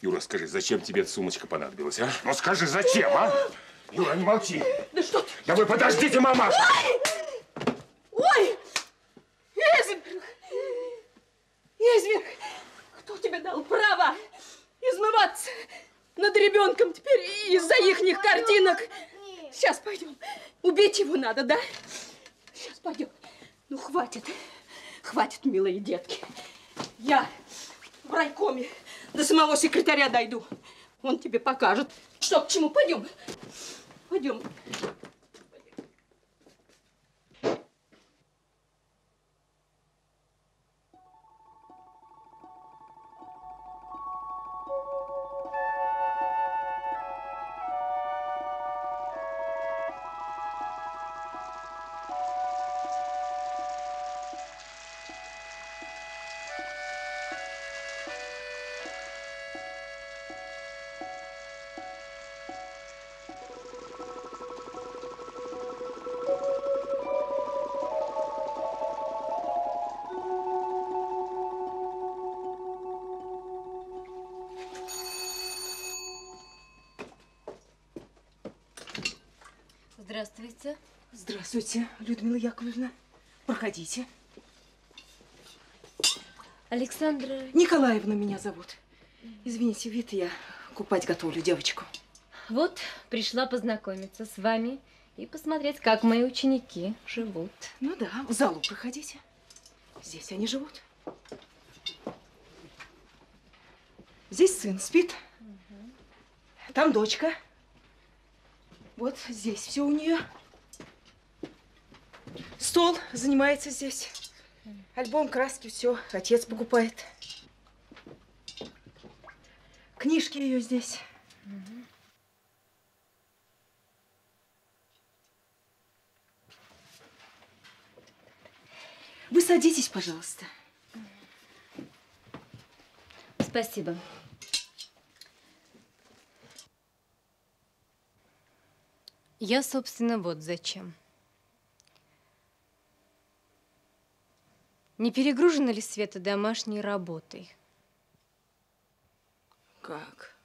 Юра, скажи, зачем тебе эта сумочка понадобилась, а? Ну скажи, зачем, а? Юра, не молчи. Да что ты? Да вы подождите, мамаша! Ой! Езберг! Езберг! Кто тебе дал право измываться над ребенком теперь из-за ихних картинок? Сейчас пойдем. Убить его надо, да? Сейчас пойдем. Ну, хватит. Хватит, милые детки. Я в райкоме до самого секретаря дойду. Он тебе покажет, что к чему. Пойдем. Пойдем. Здравствуйте. Здравствуйте, Людмила Яковлевна. Проходите. Александра... Николаевна меня зовут. Извините, вид, я купать готовлю девочку. Вот, пришла познакомиться с вами и посмотреть, как мои ученики живут. Ну да, в залу проходите. Здесь они живут. Здесь сын спит. Угу. Там дочка. Вот здесь все у нее. Стол занимается здесь. Альбом, краски, все. Отец покупает. Книжки ее здесь. Угу. Вы садитесь, пожалуйста. Спасибо. Я, собственно, вот зачем. Не перегружена ли Света домашней работой? Как?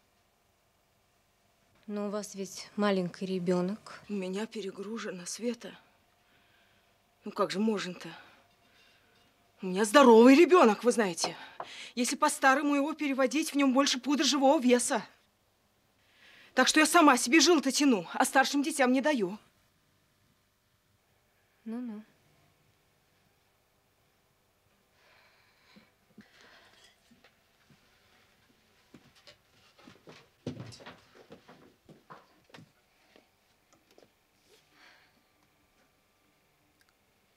Ну, у вас ведь маленький ребенок. У меня перегружена, Света. Ну, как же можно-то? У меня здоровый ребенок, вы знаете. Если по-старому его переводить, в нем больше пудра живого веса. Так что я сама себе жил-то тяну, а старшим детям не даю. Ну-ну.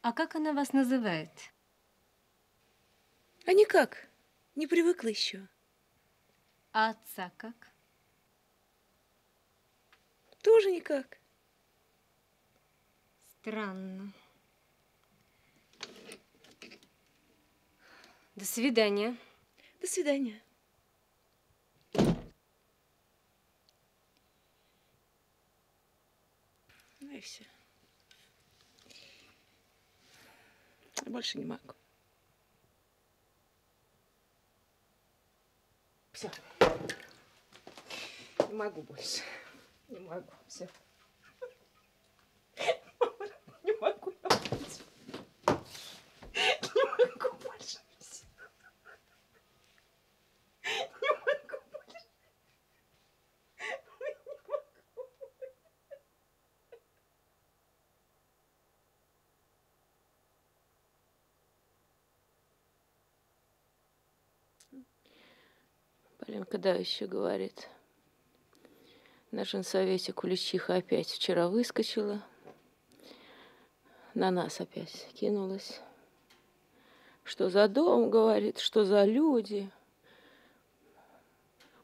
А как она вас называет? А никак. Не привыкла еще. А отца как? Тоже никак. Странно. До свидания. До свидания. Ну и все. Больше не могу. Все. Не могу больше. Не могу, все. Не могу, я больше. Не могу больше. Все. Не могу больше. Не могу. Поленка да еще говорит. На женсовете Куличиха опять вчера выскочила, на нас опять кинулась. Что за дом, говорит, что за люди.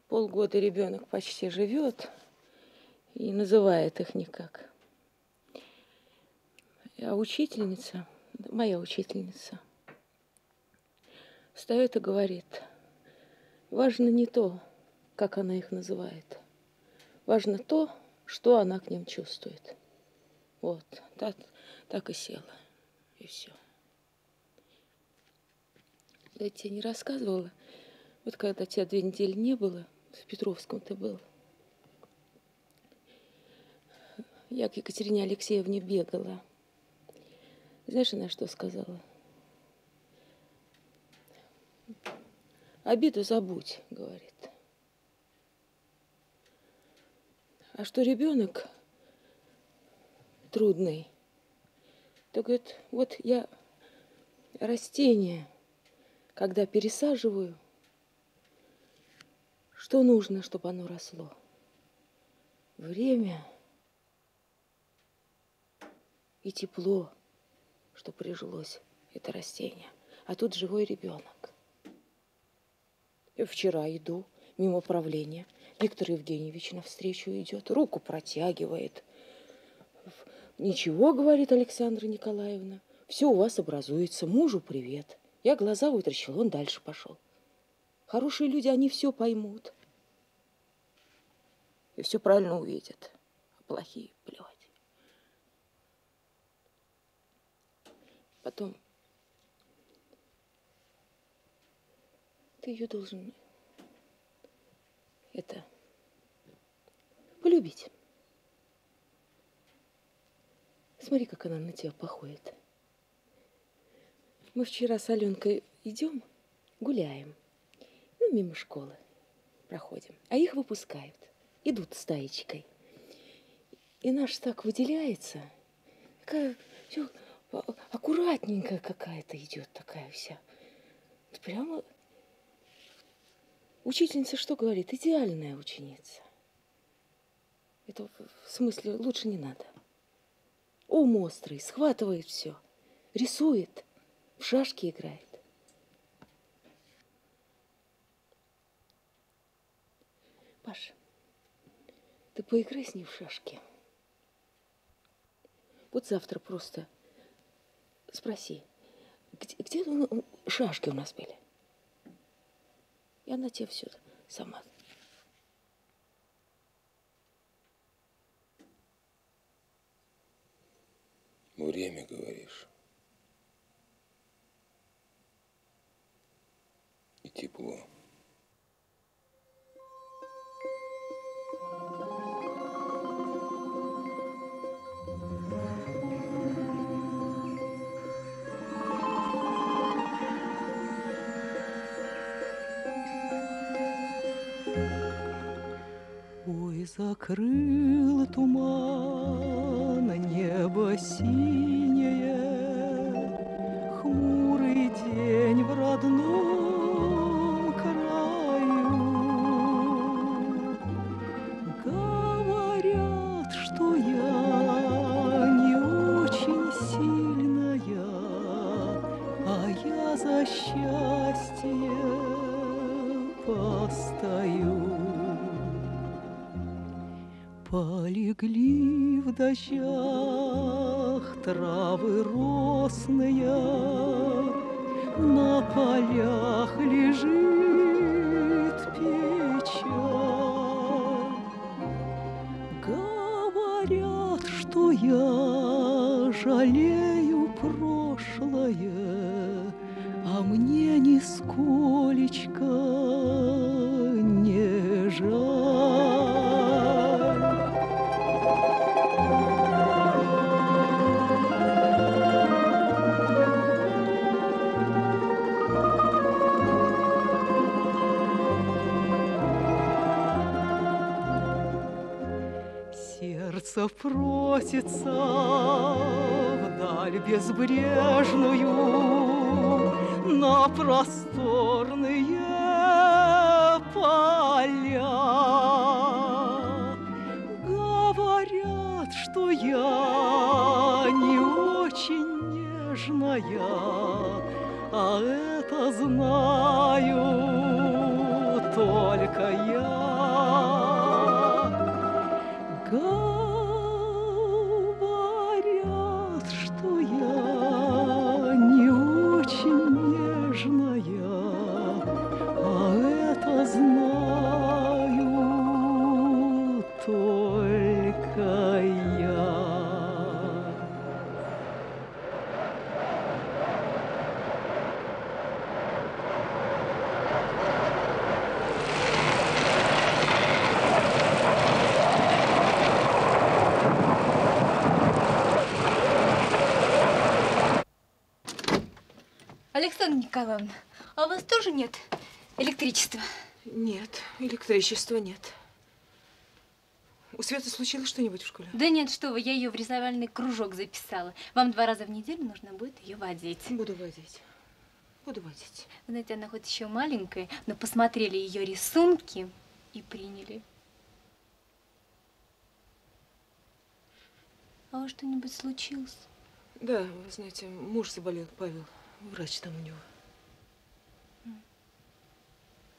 Полгода ребенок почти живет и называет их никак. А учительница, моя учительница, встает и говорит: важно не то, как она их называет, важно то, что она к ним чувствует. Вот, так и села, и все. Я тебе не рассказывала, вот когда тебя 2 недели не было, в Петровском ты был, я к Екатерине Алексеевне бегала. Знаешь, она что сказала? Обиду забудь, говорит. А что ребенок трудный, то, говорит, вот я растение, когда пересаживаю, что нужно, чтобы оно росло? Время и тепло, что прижилось это растение. А тут живой ребенок. Я вчера иду мимо правления. Виктор Евгеньевич навстречу идет, руку протягивает. Ничего, говорит Александра Николаевна, все у вас образуется. Мужу привет. Я глаза вытращила, он дальше пошел. Хорошие люди, они все поймут. И все правильно увидят. А плохие плевать. Потом ты ее должен это полюбить. Смотри, как она на тебя походит. Мы вчера с Аленкой идем, гуляем, ну, мимо школы проходим, а их выпускают, идут стаечкой. И наш так выделяется, такая все аккуратненькая какая-то идет, такая вся. Прямо учительница что говорит? Идеальная ученица. Это в смысле лучше не надо. Ум острый, схватывает все, рисует, в шашки играет. Паша, ты поиграй с ней в шашки. Вот завтра просто спроси, где шашки у нас были? И она тебе все сама. Время, говоришь. И тепло. Ой, закрыл туман небо синее, хмурый день в родном краю. Говорят, что я не очень сильная, а я за счастье постою. Полегли в дождях травы росные, на полях лежит печаль. Говорят, что я жалею прошлое, а мне нисколечко не жаль. Сердце просится вдаль безбрежную, на просторные поля. Говорят, что я не очень нежная, а это знаю только я. Говорят, что я не очень нежная. Николаевна, а у вас тоже нет электричества? Нет, электричества нет. У Светы случилось что-нибудь в школе? Да нет, что вы, я ее в рисовальный кружок записала. Вам 2 раза в неделю нужно будет ее водить. Буду водить. Буду водить. Знаете, она хоть еще маленькая, но посмотрели ее рисунки и приняли. А у вас что-нибудь случилось? Да, вы знаете, муж заболел, Павел. Врач там у него.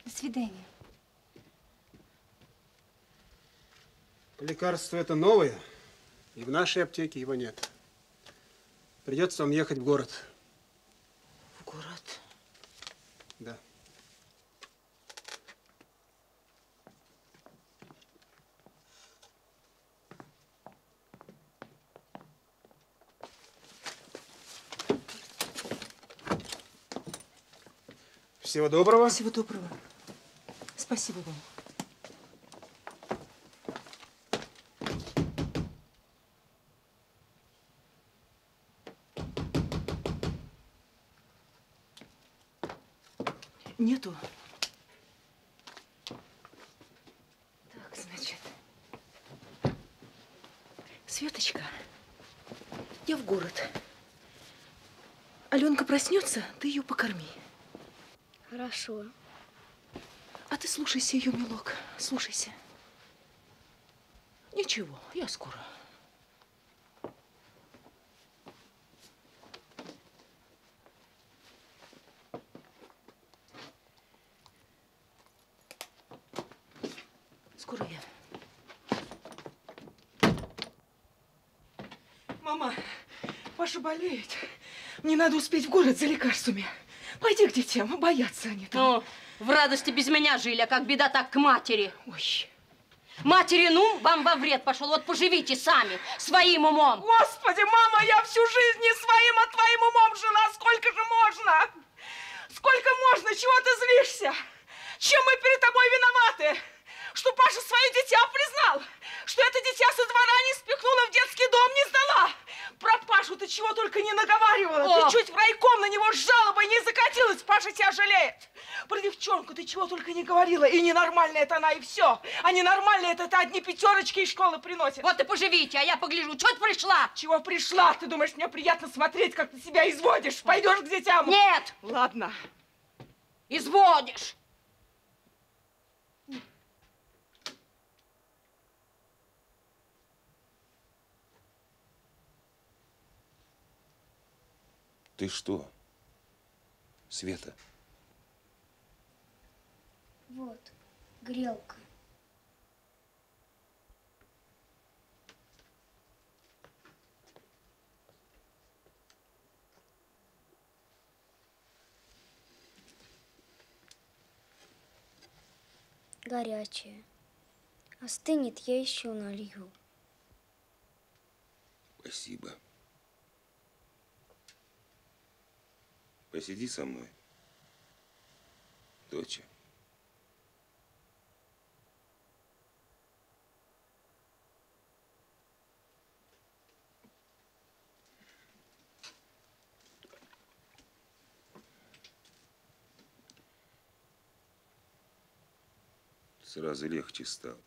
До свидания. Лекарство это новое, и в нашей аптеке его нет. Придется вам ехать в город. В город? Да. Всего доброго. Всего доброго. Спасибо вам. Нету. Так, значит. Светочка, я в город. Аленка проснется, ты ее покорми. Хорошо. А ты слушайся ее, милок, слушайся. Ничего, я скоро. Скоро я. Мама, Паша болеет. Мне надо успеть в город за лекарствами. Пойди к детям, боятся они там. О, в радости без меня жили, а как беда, так к матери. Ой. Матери, ну, вам во вред пошел, вот поживите сами, своим умом. Господи, мама, я всю жизнь не своим, а твоим умом жила, сколько же можно? Сколько можно, чего ты злишься? Чем мы перед тобой виноваты? Что Паша свое дитя признал, что это дитя со двора не спихнула, в детский дом не сдала. Про Пашу ты чего только не наговаривала. О. Ты чуть в райком на него с жалобой не закатилась, Паша тебя жалеет. Про девчонку ты чего только не говорила. И ненормальная это она, и все. А ненормальная это одни пятерочки из школы приносит. Вот и поживите, а я погляжу. Чего ты пришла? Чего пришла? Ты думаешь, мне приятно смотреть, как ты себя изводишь? Пойдешь к детям? Нет. Ладно. Изводишь. Ты что, Света? Вот, грелка. Горячая. Остынет, я еще налью. Спасибо. Посиди со мной, доча. Сразу легче стало.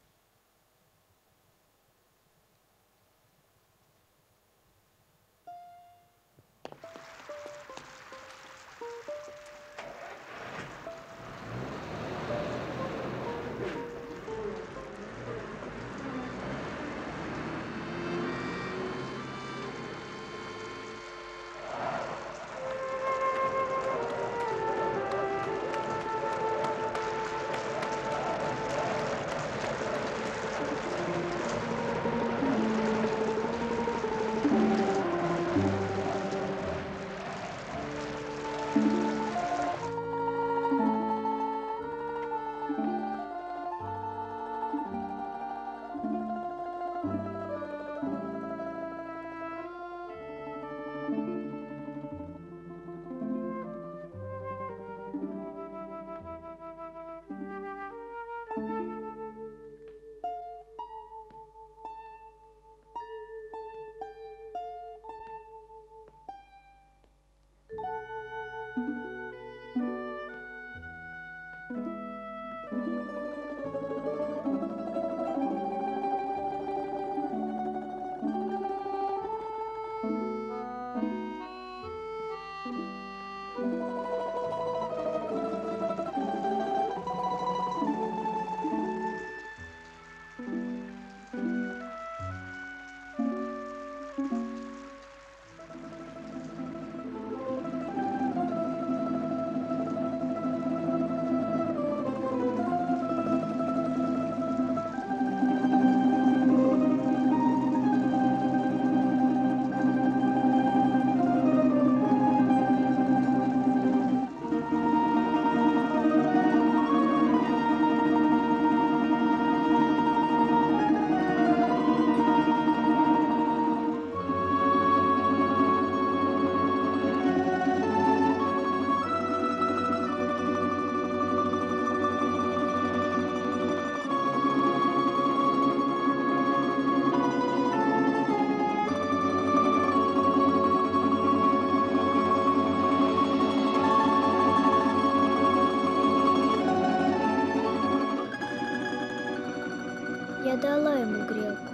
Я дала ему грелку.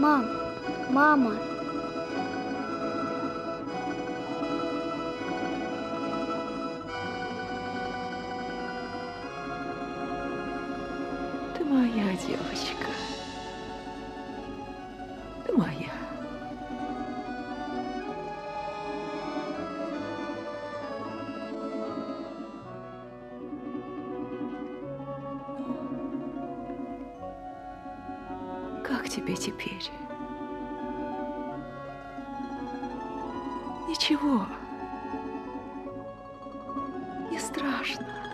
Мам, мама. Ты моя девочка. Ты моя. Как тебе теперь? Ничего. Не страшно.